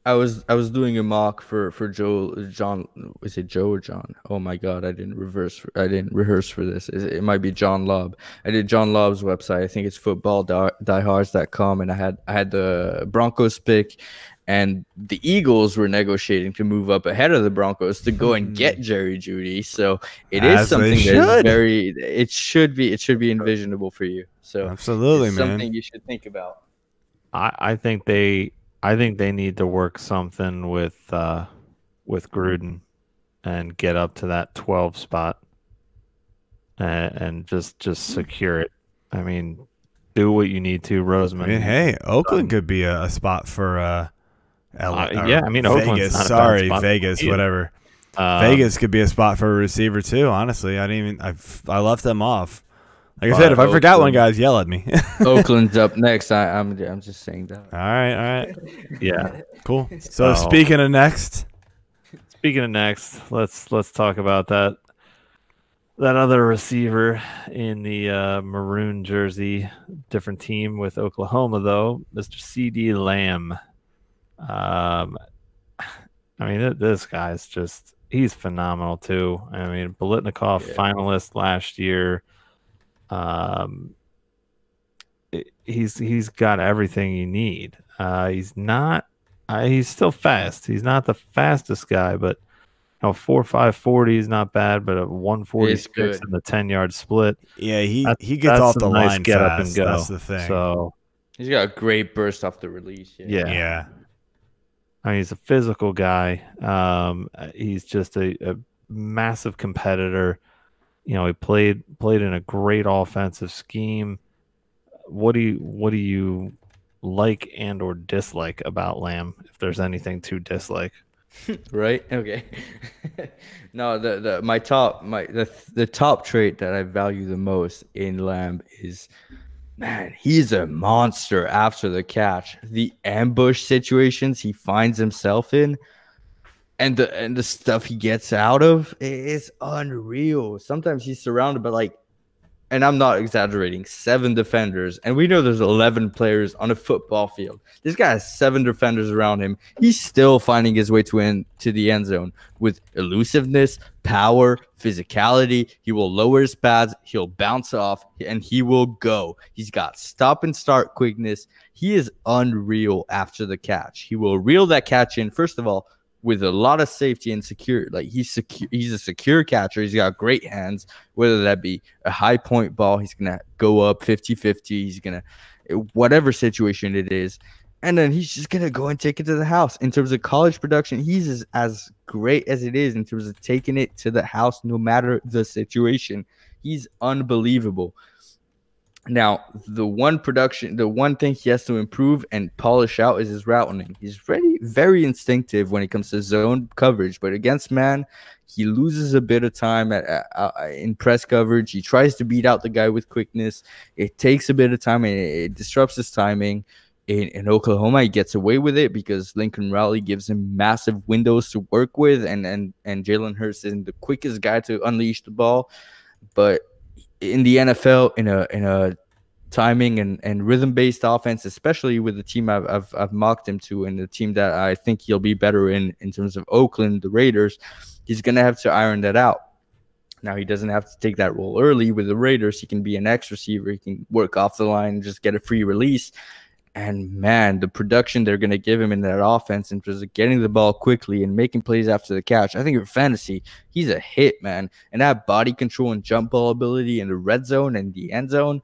I was I was doing a mock for for Joe John. Is it Joe or John? Oh my God, I didn't reverse. I didn't rehearse for this. It, it might be John Lobb. I did John Lobb's website. I think it's football diehards dot com, and I had I had the Broncos pick, and the Eagles were negotiating to move up ahead of the Broncos to go and get Jerry Jeudy. So it As is something that's very. It should be. It should be envisionable for you. So absolutely, it's man. Something you should think about. I I think they. I think they need to work something with uh, with Gruden and get up to that twelve spot and, and just just secure it. I mean, do what you need to, Roseman. I mean, hey, Oakland um, could be a, a spot for uh, L A, uh, yeah. I mean, Vegas. Not sorry, Vegas. Whatever. Uh, Vegas could be a spot for a receiver too. Honestly, I didn't even. I I left them off. Like I said, if I forgot one, guys, yell at me. Oakland's up next. I, I'm I'm just saying that. All right, all right. Yeah, cool. So, so speaking of next, speaking of next, let's let's talk about that that other receiver in the uh, maroon jersey, different team with Oklahoma though, Mister C D Lamb. Um, I mean, this guy's just he's phenomenal too. I mean, Biletnikoff yeah. finalist last year. Um, it, he's he's got everything you need. Uh, he's not. Uh, he's still fast. He's not the fastest guy, but you know, four five forty is not bad. But a one forty six in the ten yard split. Yeah, he that's, he gets off the nice line get fast. Up and go. That's the thing. So he's got a great burst off the release. Yeah. Yeah. yeah. I mean, he's a physical guy. Um, he's just a, a massive competitor. You know, he played played in a great offensive scheme. What do you what do you like and or dislike about Lamb? If there's anything to dislike, right? Okay. No, the the my top my the the top trait that I value the most in Lamb is, man, he's a monster after the catch. The ambush situations he finds himself in. And the and the stuff he gets out of is unreal. Sometimes he's surrounded by like, and I'm not exaggerating, seven defenders. And we know there's eleven players on a football field. This guy has seven defenders around him. He's still finding his way to in, to the end zone with elusiveness, power, physicality. He will lower his pads. He'll bounce off, and he will go. He's got stop and start quickness. He is unreal after the catch. He will reel that catch in, first of all, with a lot of safety and secure. Like he's secure, he's a secure catcher. He's got great hands, whether that be a high point ball, he's going to go up fifty fifty. He's going to, whatever situation it is. And then he's just going to go and take it to the house. In terms of college production, he's as, as great as it is in terms of taking it to the house, no matter the situation. He's unbelievable. Now, the one production, the one thing he has to improve and polish out is his routing. He's very, very instinctive when it comes to zone coverage, but against man, he loses a bit of time at, at, at, in press coverage. He tries to beat out the guy with quickness. It takes a bit of time, and it, it disrupts his timing. In, in Oklahoma, he gets away with it because Lincoln Riley gives him massive windows to work with, and, and, and Jalen Hurts isn't the quickest guy to unleash the ball, but in the N F L, in a in a timing and, and rhythm-based offense, especially with the team I've, I've I've mocked him to and the team that I think he'll be better in in terms of Oakland, the Raiders, he's going to have to iron that out. Now, he doesn't have to take that role early with the Raiders. He can be an X receiver. He can work off the line and just get a free release. And, man, the production they're going to give him in that offense in terms of getting the ball quickly and making plays after the catch. I think in fantasy, he's a hit, man. And that body control and jump ball ability in the red zone and the end zone,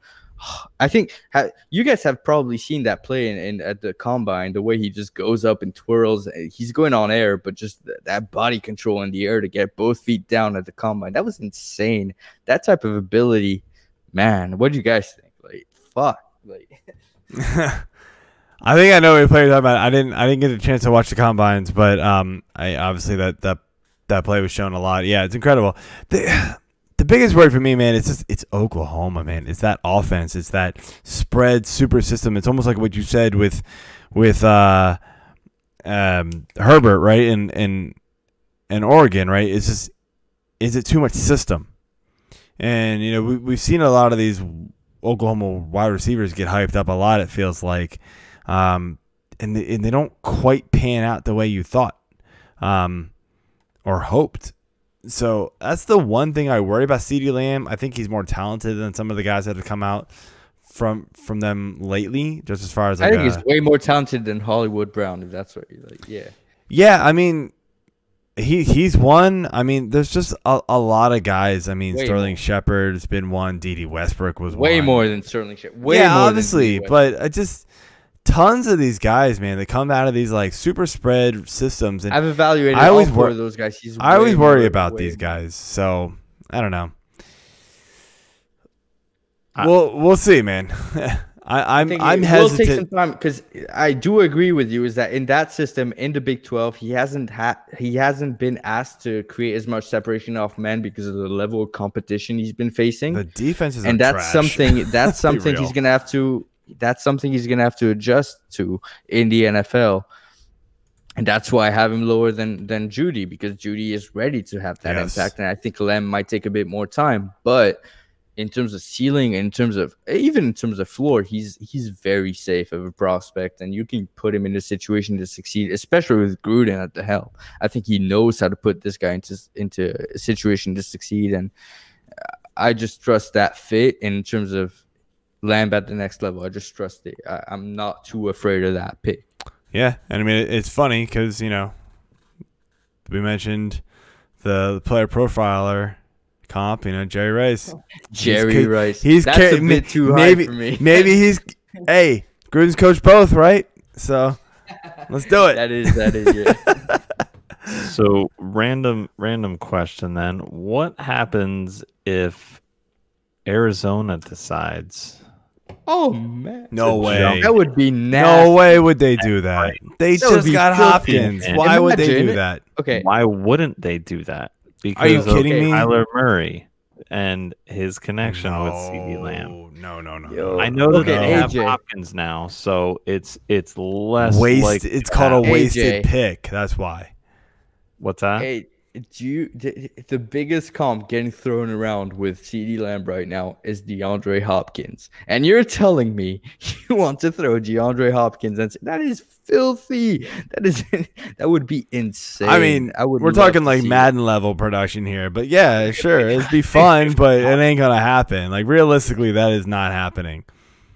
I think you guys have probably seen that play in, in at the Combine, the way he just goes up and twirls. He's going on air, but just th that body control in the air to get both feet down at the Combine. That was insane. That type of ability, man, what do you guys think? Like, fuck. Like... I think I know what player you're talking about. I didn't. I didn't get a chance to watch the combines, but um, I obviously that that that play was shown a lot. Yeah, it's incredible. The, the biggest worry for me, man, is just it's Oklahoma, man. It's that offense. It's that spread super system. It's almost like what you said with with uh, um, Herbert, right? And and and Oregon, right? It's just is it too much system? And you know we we've seen a lot of these Oklahoma wide receivers get hyped up a lot. It feels like. Um, and, the, and they don't quite pan out the way you thought um, or hoped. So that's the one thing I worry about. CeeDee Lamb, I think he's more talented than some of the guys that have come out from from them lately, just as far as like, I think uh, he's way more talented than Hollywood Brown, if that's what you're like. Yeah. Yeah, I mean, he he's one. I mean, there's just a, a lot of guys. I mean, way Sterling Shepard has been one. Dede Westbrook was way one. Way more than Sterling Shepard. Way yeah, more obviously, than but I just – tons of these guys, man, that come out of these like super spread systems. And I've evaluated I always all four of those guys. He's I always worry about way. these guys. So I don't know. I, we'll we'll see, man. I, I'm I I'm hesitant. It will take some time because I do agree with you. Is that in that system in the Big twelve, he hasn't had he hasn't been asked to create as much separation off man because of the level of competition he's been facing. The defenses and are that's trash. something that's something he's gonna have to. That's something he's going to have to adjust to in the N F L. And that's why I have him lower than than Jeudy, because Jeudy is ready to have that yes. impact. And I think Lamb might take a bit more time. But in terms of ceiling, in terms of even in terms of floor, he's he's very safe of a prospect. And you can put him in a situation to succeed, especially with Gruden at the helm. I think he knows how to put this guy into, into a situation to succeed. And I just trust that fit in terms of Lamb at the next level. I just trust it. I, I'm not too afraid of that pick. Yeah, and I mean it, it's funny because you know we mentioned the, the player profiler comp. You know Jerry Rice. Jerry he's, Rice. He's that's a bit too maybe, high for me. Maybe he's hey Gruden's coached both, right? So let's do it. That is that is yeah. So random random question then. What happens if Arizona decides? Oh man! No way! Jump. That would be nasty. No way would they do that. They that just got Hopkins. Man. Why Imagine would they do it? that? Okay. Why wouldn't they do that? Because Are you kidding of me? Kyler Murray and his connection no, with CeeDee Lamb. No, no, no. Yo, I know that okay, they have A J. Hopkins now, so it's it's less waste. Like it's that. called a wasted A J. pick. That's why. What's that? Hey. Do you, the, the biggest comp getting thrown around with CeeDee Lamb right now is DeAndre Hopkins. And you're telling me you want to throw DeAndre Hopkins and say, that is filthy. That is that would be insane. I mean, I would we're talking like Madden it. level production here. But yeah, sure, it'd be fun, but it ain't going to happen. Like realistically, that is not happening.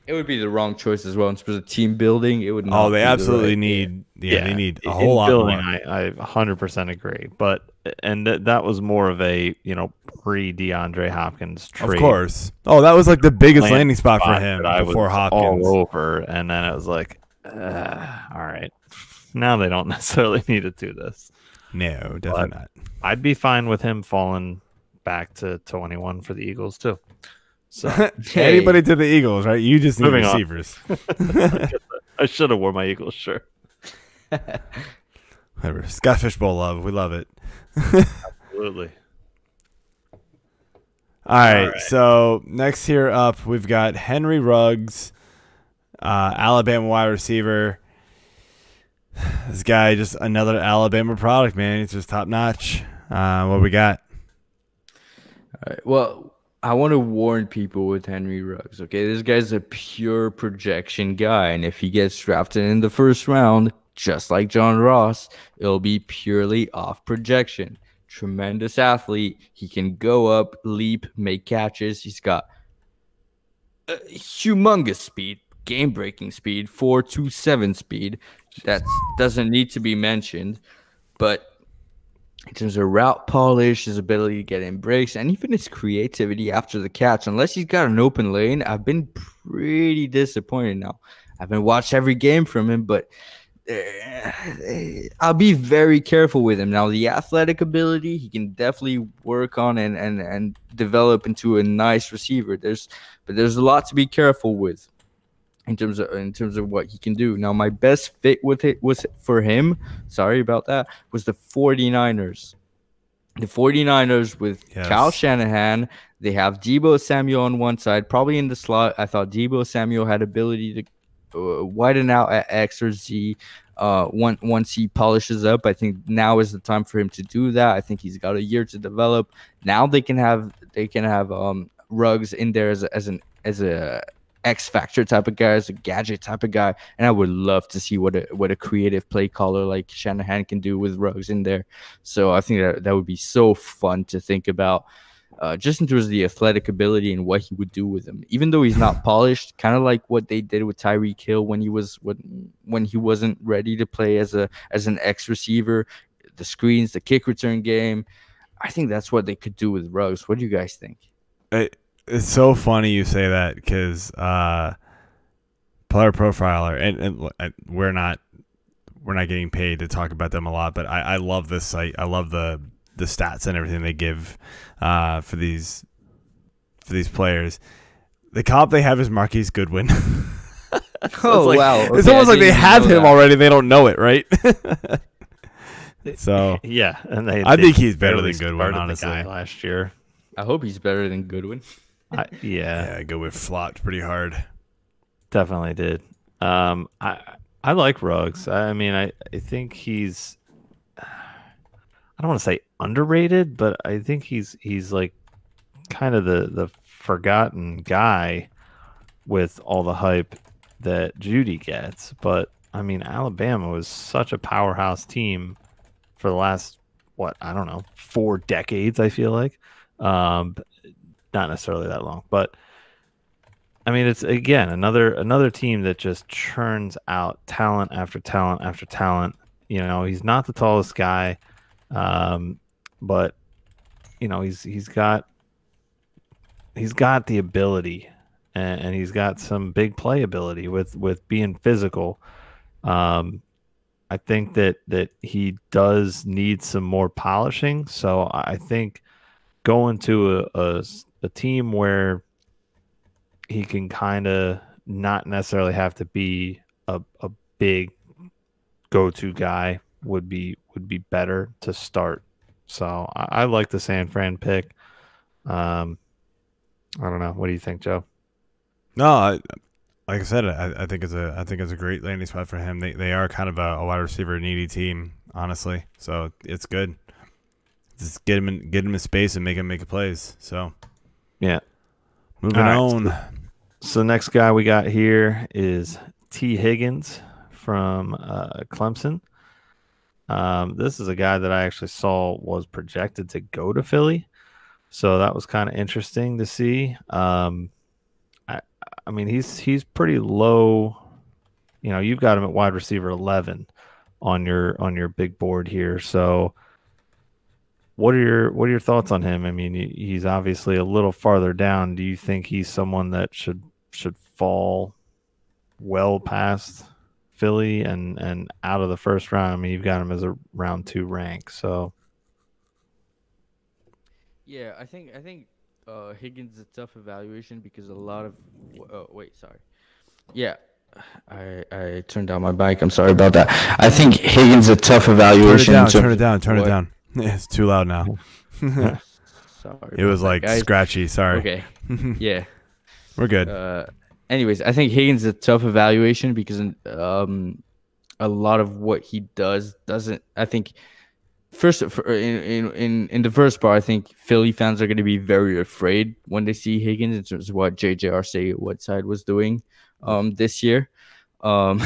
It would be the wrong choice as well. In terms of team building, it would not. Oh, they absolutely the right need. Yeah, yeah, they need a whole lot building, more. I, I one hundred percent agree. But and th that was more of a you know pre DeAndre Hopkins trade. Of course. Oh, that was like the biggest landing, landing spot, spot for him before Hopkins. All over, and then it was like, uh, all right, now they don't necessarily need to do this. No, definitely but not. I'd be fine with him falling back to twenty-one for the Eagles too. So hey. Anybody to the Eagles, right? You just need Moving receivers. I should have worn my Eagles shirt. Whatever. Scott Fishbowl love. We love it. Absolutely. All right, All right. So next here up, we've got Henry Ruggs, uh, Alabama wide receiver. This guy, just another Alabama product, man. He's just top notch. Uh, what we got? All right. Well, I want to warn people with Henry Ruggs, okay? This guy's a pure projection guy, and if he gets drafted in the first round, just like John Ross, it'll be purely off projection. Tremendous athlete. He can go up, leap, make catches. He's got a humongous speed, game-breaking speed, four two seven speed. That doesn't need to be mentioned, but in terms of route polish, his ability to get in breaks, and even his creativity after the catch, unless he's got an open lane, I've been pretty disappointed now. I haven't watched every game from him, but uh, I'll be very careful with him. Now, the athletic ability, he can definitely work on and, and, and develop into a nice receiver. There's, but there's a lot to be careful with. in terms of in terms of what he can do. Now, my best fit with it was for him, sorry about that, was the 49ers. The 49ers with yes. Kyle Shanahan, they have Deebo Samuel on one side, probably in the slot. I thought Deebo Samuel had ability to uh, widen out at X or Z. Uh, once, once he polishes up, I think now is the time for him to do that. I think he's got a year to develop. Now they can have they can have um, Ruggs in there as a, as an as a X factor type of guy, as a gadget type of guy, and I would love to see what a what a creative play caller like Shanahan can do with Ruggs in there. So I think that that would be so fun to think about, uh, just in terms of the athletic ability and what he would do with him. Even though he's not polished, kind of like what they did with Tyreek Hill when he was when when he wasn't ready to play as a as an X receiver, the screens, the kick return game. I think that's what they could do with Ruggs. What do you guys think? I It's so funny you say that because uh, Player Profiler, and, and, and we're not we're not getting paid to talk about them a lot, but I, I love this site. I love the the stats and everything they give uh, for these for these players. The comp they have is Marquise Goodwin. Oh so like, wow! Okay, it's almost I like they have him that. already. They don't know it, right? So yeah, and they, I they think he's better than Goodwin. Honestly, last year, I hope he's better than Goodwin. I, yeah, yeah, Goodwin flopped pretty hard. Definitely did. Um, I I like Ruggs. I mean, I, I think he's, I don't want to say underrated, but I think he's he's like kind of the the forgotten guy with all the hype that Jeudy gets. But I mean, Alabama was such a powerhouse team for the last what I don't know four decades. I feel like. Um, not necessarily that long, but I mean, it's again another another team that just churns out talent after talent after talent. You know, he's not the tallest guy, um, but you know he's he's got he's got the ability, and, and he's got some big play ability with with being physical. Um, I think that that he does need some more polishing. So I think going to a, a, a team where he can kind of not necessarily have to be a, a big go-to guy would be would be better to start. So I, I like the San Fran pick. Um, I don't know. What do you think, Joe? No, I, like I said, I, I think it's a I think it's a great landing spot for him. They they are kind of a, a wide receiver needy team, honestly. So it's good. Just get him in, get him in space and make him make plays. So, yeah. Moving right. on. So next guy we got here is T. Higgins from uh, Clemson. Um, this is a guy that I actually saw was projected to go to Philly, so that was kind of interesting to see. Um, I, I mean, he's he's pretty low. You know, you've got him at wide receiver eleven on your on your big board here, so. What are your what are your thoughts on him? I mean, he's obviously a little farther down. Do you think he's someone that should should fall well past Philly and and out of the first round? I mean, you've got him as a round two rank. So, yeah, I think I think uh, Higgins is a tough evaluation because a lot of oh, wait, sorry, yeah. I, I turned down my mic. I'm sorry about that. I think Higgins is a tough evaluation. Turn it down. So turn it down. Turn what? it down. It's too loud now. Sorry. It was like guys. scratchy. Sorry. Okay. Yeah. We're good. Uh, anyways, I think Higgins is a tough evaluation because um, a lot of what he does doesn't. I think first for, in in in the first part, I think Philly fans are going to be very afraid when they see Higgins in terms of what J J Arcega-Whiteside was doing um, this year. Um,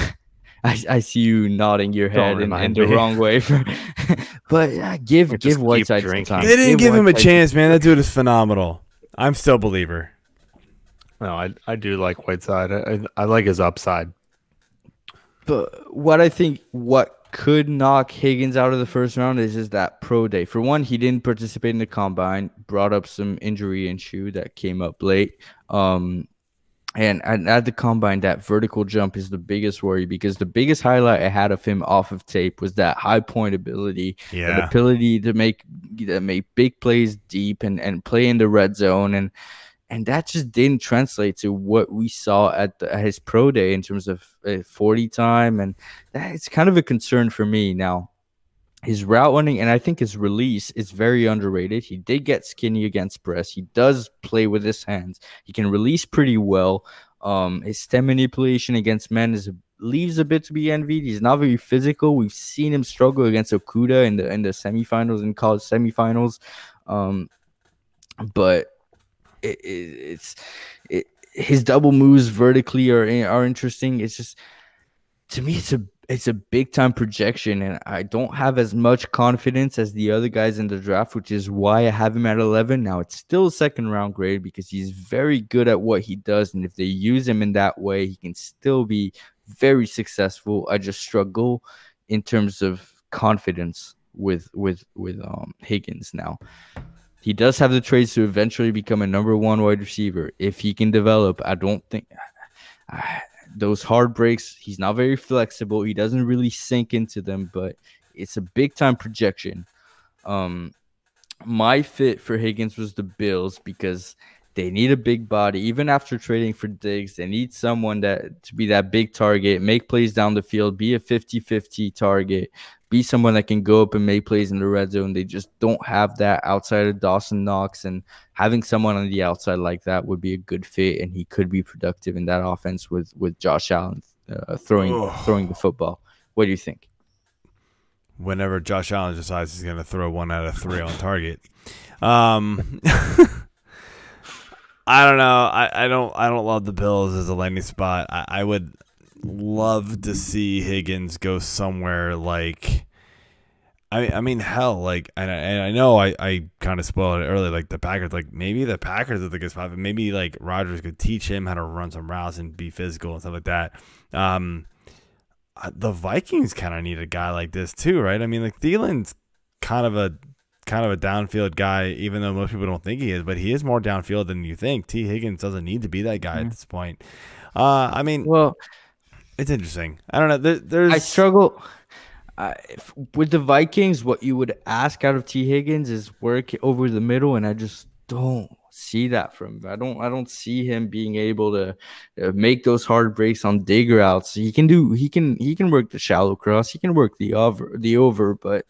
I, I see you nodding your head in, in the wrong way. For, but uh, give give Whiteside some time. They didn't give, give him a chance, man. That dude is phenomenal. I'm still a believer. No, I I do like Whiteside. I, I like his upside. But what I think what could knock Higgins out of the first round is is that pro day. For one, he didn't participate in the combine. Brought up some injury issue that came up late. Um. And, and at the combine, that vertical jump is the biggest worry because the biggest highlight I had of him off of tape was that high point ability, yeah. the ability to make to make big plays deep and, and play in the red zone. And And that just didn't translate to what we saw at, the, at his pro day in terms of uh, forty time. And that's kind of a concern for me now. His route running and I think his release is very underrated. He did get skinny against press. He does play with his hands. He can release pretty well. Um, his stem manipulation against men is a, leaves a bit to be envied. He's not very physical. We've seen him struggle against Okuda in the in the semifinals and college semifinals. Um, but it, it, it's it, his double moves vertically are are interesting. It's just to me, it's a It's a big-time projection, and I don't have as much confidence as the other guys in the draft, which is why I have him at eleven. Now, it's still a second-round grade because he's very good at what he does, and if they use him in that way, he can still be very successful. I just struggle in terms of confidence with with, with um, Higgins now. He does have the traits to eventually become a number one wide receiver. If he can develop, I don't think I, – those hard breaks, he's not very flexible. He doesn't really sink into them, but it's a big-time projection. Um, my fit for Higgins was the Bills because they need a big body. Even after trading for Diggs, they need someone that to be that big target, make plays down the field, be a fifty fifty target, be someone that can go up and make plays in the red zone. They just don't have that outside of Dawson Knox, and having someone on the outside like that would be a good fit, and he could be productive in that offense with with Josh Allen uh, throwing oh. throwing the football. What do you think? Whenever Josh Allen decides he's going to throw one out of three on target. Um I don't know. I, I don't I don't love the Bills as a landing spot. I, I would love to see Higgins go somewhere like I I mean hell like and I, and I know I, I kind of spoiled it earlier, like the Packers, like maybe the Packers are the good spot, but maybe like Rodgers could teach him how to run some routes and be physical and stuff like that. Um, the Vikings kind of need a guy like this too, right? I mean, like Thielen's kind of a kind of a downfield guy, even though most people don't think he is, but he is more downfield than you think. T. Higgins doesn't need to be that guy mm-hmm. at this point. Uh, I mean, well, it's interesting. I don't know. There, there's I struggle uh, if, with the Vikings. What you would ask out of T. Higgins is work over the middle, and I just don't see that from him. I don't. I don't see him being able to uh, make those hard breaks on dig routes. He can do. He can. He can work the shallow cross. He can work the over. The over, but.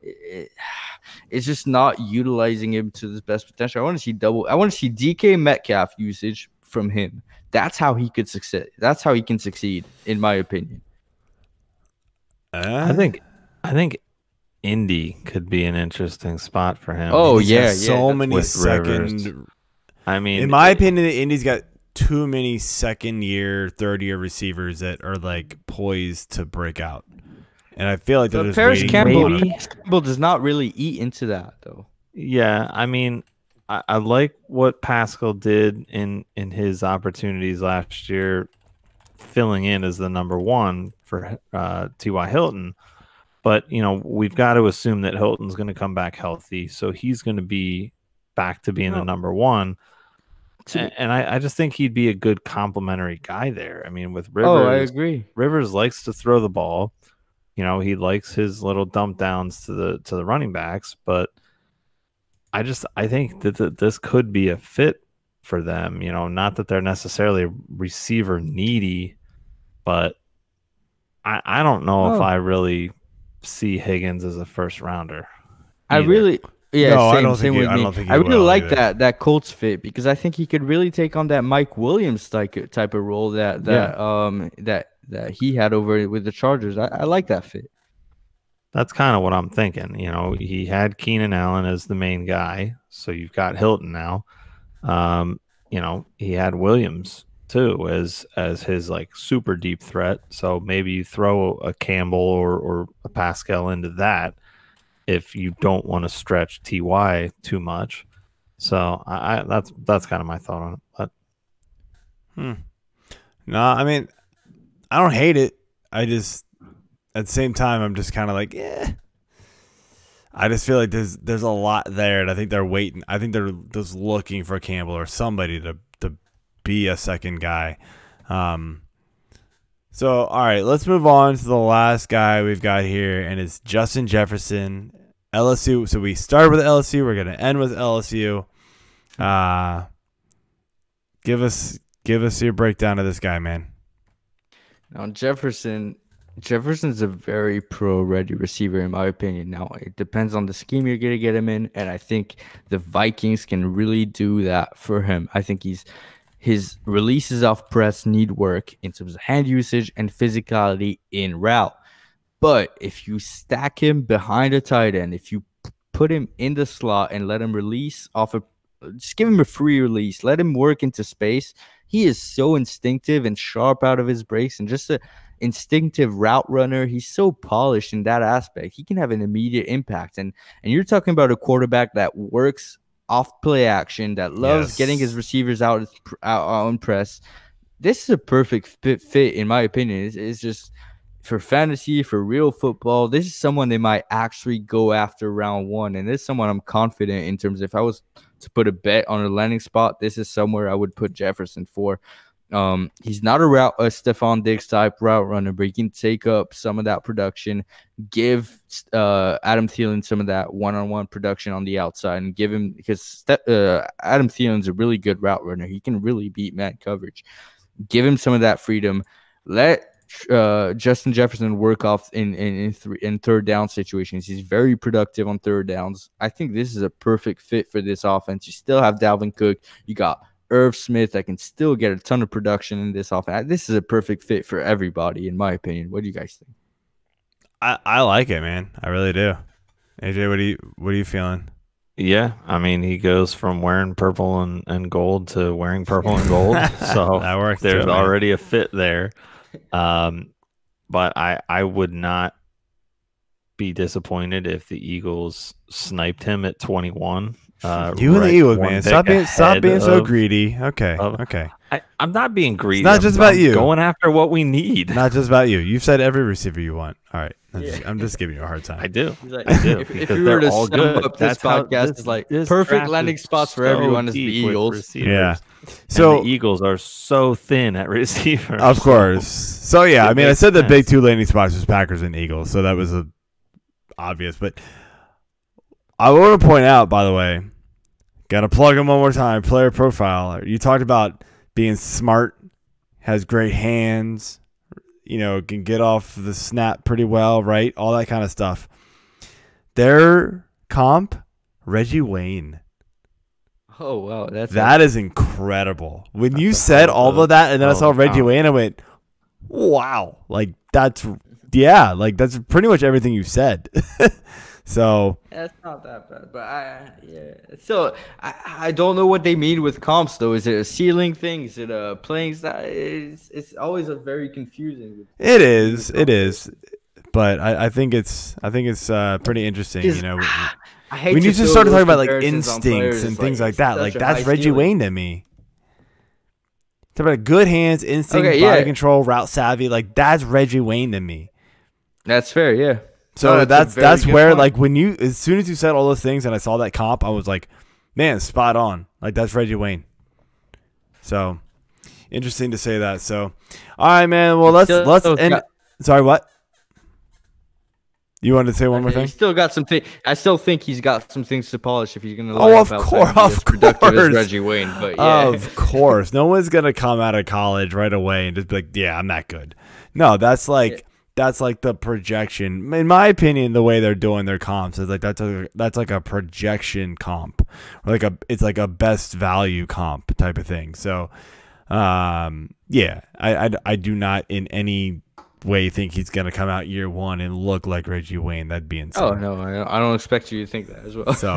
It, it's just not utilizing him to his best potential. I want to see double. I want to see D K Metcalf usage from him. That's how he could succeed. That's how he can succeed, in my opinion. Uh, I think, I think, Indy could be an interesting spot for him. Oh He's yeah, yeah, so many second. Rivers. I mean, in my it, opinion, Indy's got too many second-year, third-year receivers that are like poised to break out. And I feel like so Paris Campbell, Campbell does not really eat into that, though. Yeah, I mean, I, I like what Pascal did in, in his opportunities last year, filling in as the number one for uh, T Y Hilton. But, you know, we've got to assume that Hilton's going to come back healthy, so he's going to be back to being no. the number one. And, and I, I just think he'd be a good complimentary guy there. I mean, with Rivers, oh, I agree. Rivers likes to throw the ball. You know, he likes his little dump downs to the to the running backs, but I just I think that th this could be a fit for them. You know, not that they're necessarily receiver needy, but I I don't know oh. if I really see Higgins as a first rounder. Either. I really, yeah, no, same, I don't same think with he, me. I, don't think I really like either. that that Colts fit because I think he could really take on that Mike Williams type type of role that that yeah. um that. that he had over with the Chargers. I, I like that fit. That's kind of what I'm thinking. You know, he had Keenan Allen as the main guy, so you've got Hilton now. Um, you know, he had Williams too as as his like super deep threat. So maybe you throw a Campbell or or a Pascal into that if you don't want to stretch T Y too much. So I, I that's that's kind of my thought on it. But hmm. no, I mean. I don't hate it. I just, at the same time, I'm just kind of like, eh. I just feel like there's there's a lot there, and I think they're waiting. I think they're just looking for Campbell or somebody to to be a second guy. Um. So, all right, let's move on to the last guy we've got here, and it's Justin Jefferson, L S U. So we started with L S U. We're going to end with L S U. Uh, Give us give us your breakdown of this guy, man. Now, Jefferson, Jefferson's a very pro-ready receiver, in my opinion. Now, it depends on the scheme you're going to get him in, and I think the Vikings can really do that for him. I think he's his releases off press need work in terms of hand usage and physicality in route. But if you stack him behind a tight end, if you put him in the slot and let him release off a just give him a free release, let him work into space. He is so instinctive and sharp out of his breaks and just an instinctive route runner. He's so polished in that aspect. He can have an immediate impact. And and you're talking about a quarterback that works off play action, that loves yes. getting his receivers out, out on press. This is a perfect fit, fit in my opinion. It's, it's just for fantasy, for real football, this is someone they might actually go after round one. And this is someone I'm confident in terms of if I was to put a bet on a landing spot, this is somewhere I would put Jefferson for. Um, he's not a route, a Stephon Diggs type route runner, but he can take up some of that production, give uh, Adam Thielen some of that one-on-one production on the outside, and give him because uh, Adam Thielen's a really good route runner. He can really beat man coverage. Give him some of that freedom. Let Uh, Justin Jefferson work off in in in, th in third down situations. He's very productive on third downs. I think this is a perfect fit for this offense. You still have Dalvin Cook. You got Irv Smith that can still get a ton of production in this offense. This is a perfect fit for everybody, in my opinion. What do you guys think? I I like it, man. I really do. A J, what do you what are you feeling? Yeah, I mean, he goes from wearing purple and and gold to wearing purple and gold. So that works. There's too, already a fit there. Um, but I, I would not be disappointed if the Eagles sniped him at twenty-one. Uh, you right and the Eagles, man. Stop being, stop being so of, greedy. Okay, of, okay. I, I'm not being greedy. It's not just I'm, about I'm you. Going after what we need. Not just about you. You've said every receiver you want. All right. I'm, yeah. just, I'm just giving you a hard time. I do. Like, I do. If, if you were to sum up this podcast, it's like this perfect landing spots for so everyone is the Eagles. Yeah. So and the Eagles are so thin at receiver. Of course. So, so yeah, I mean, I said sense. the big two landing spots was Packers and Eagles, so that was a, obvious. But I want to point out, by the way, got to plug him one more time, player profile. You talked about being smart, has great hands, you know, can get off the snap pretty well, right? All that kind of stuff. Their comp, Reggie Wayne. Oh, wow. That's that is incredible. When you said all of that and then oh, I saw Reggie wow. Wayne, I went, wow. Like, that's, yeah, like, that's pretty much everything you said. So that's not that bad, but I yeah. So I, I don't know what they mean with comps though. Is it a ceiling thing? Is it a playing style? It's it's always a very confusing. It is. It is. But I, I think it's I think it's uh, pretty interesting. You know, I hate when you just start talking about like instincts and things like that. Like that's Reggie Wayne to me. Talk about good hands, instinct, okay, body yeah. control, route savvy. Like that's Reggie Wayne to me. That's fair. Yeah. So oh, that's that's, that's where, point. like, when you, as soon as you said all those things and I saw that comp, I was like, man, spot on. Like, that's Reggie Wayne. So, interesting to say that. So, all right, man. Well, let's, let's end. Sorry, what? You wanted to say one more thing? He's still got some things. I still think he's got some things to polish if he's going to. Oh, of course, of course. As Reggie Wayne, but yeah. Of course. No one's going to come out of college right away and just be like, yeah, I'm not good. No, that's like. Yeah. That's like the projection. In my opinion, the way they're doing their comps is like that's a, that's like a projection comp, or like a it's like a best value comp type of thing. So, um, yeah, I, I I do not in any way think he's gonna come out year one and look like Reggie Wayne. That'd be insane. Oh no, I don't expect you to think that as well. So,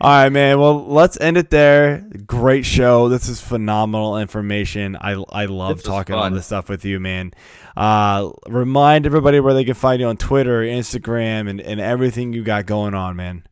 all right, man. Well, let's end it there. Great show. This is phenomenal information. I I love talking all this stuff with you, man. Uh, remind everybody where they can find you on Twitter, Instagram, and, and everything you got going on, man.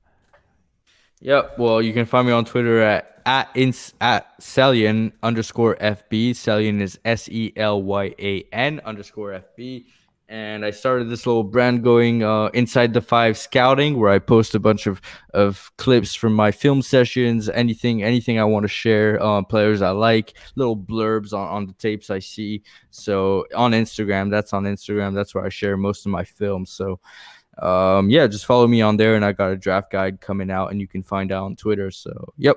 Yep. Well, you can find me on Twitter at at, at Selyan underscore F B. Selyan is S E L Y A N underscore F B. And I started this little brand going uh, Inside the Five Scouting, where I post a bunch of, of clips from my film sessions, anything anything I want to share, um, players I like, little blurbs on, on the tapes I see. So on Instagram, that's on Instagram. That's where I share most of my films. So, um, yeah, just follow me on there, and I got a draft guide coming out, and you can find out on Twitter. So, yep.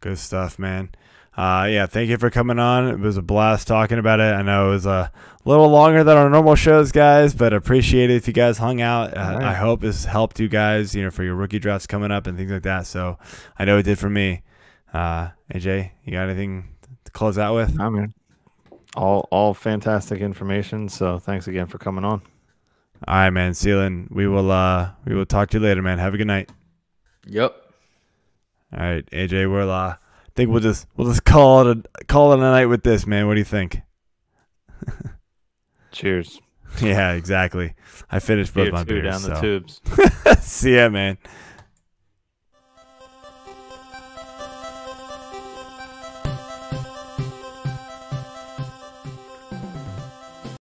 Good stuff, man. Uh, yeah, thank you for coming on. It was a blast talking about it. I know it was a little longer than our normal shows, guys, but appreciate it if you guys hung out. Uh, right. I hope this helped you guys, you know, for your rookie drafts coming up and things like that. So I know it did for me. Uh, A J, you got anything to close out with? I mean, all all fantastic information. So thanks again for coming on. All right, man. Selyan, we will uh we will talk to you later, man. Have a good night. Yep. All right, A J, we'll uh. I think we'll just we'll just call it a call it a night with this, man. What do you think? Cheers. Yeah, exactly. I finished both my beers down so. The tubes. See ya, man.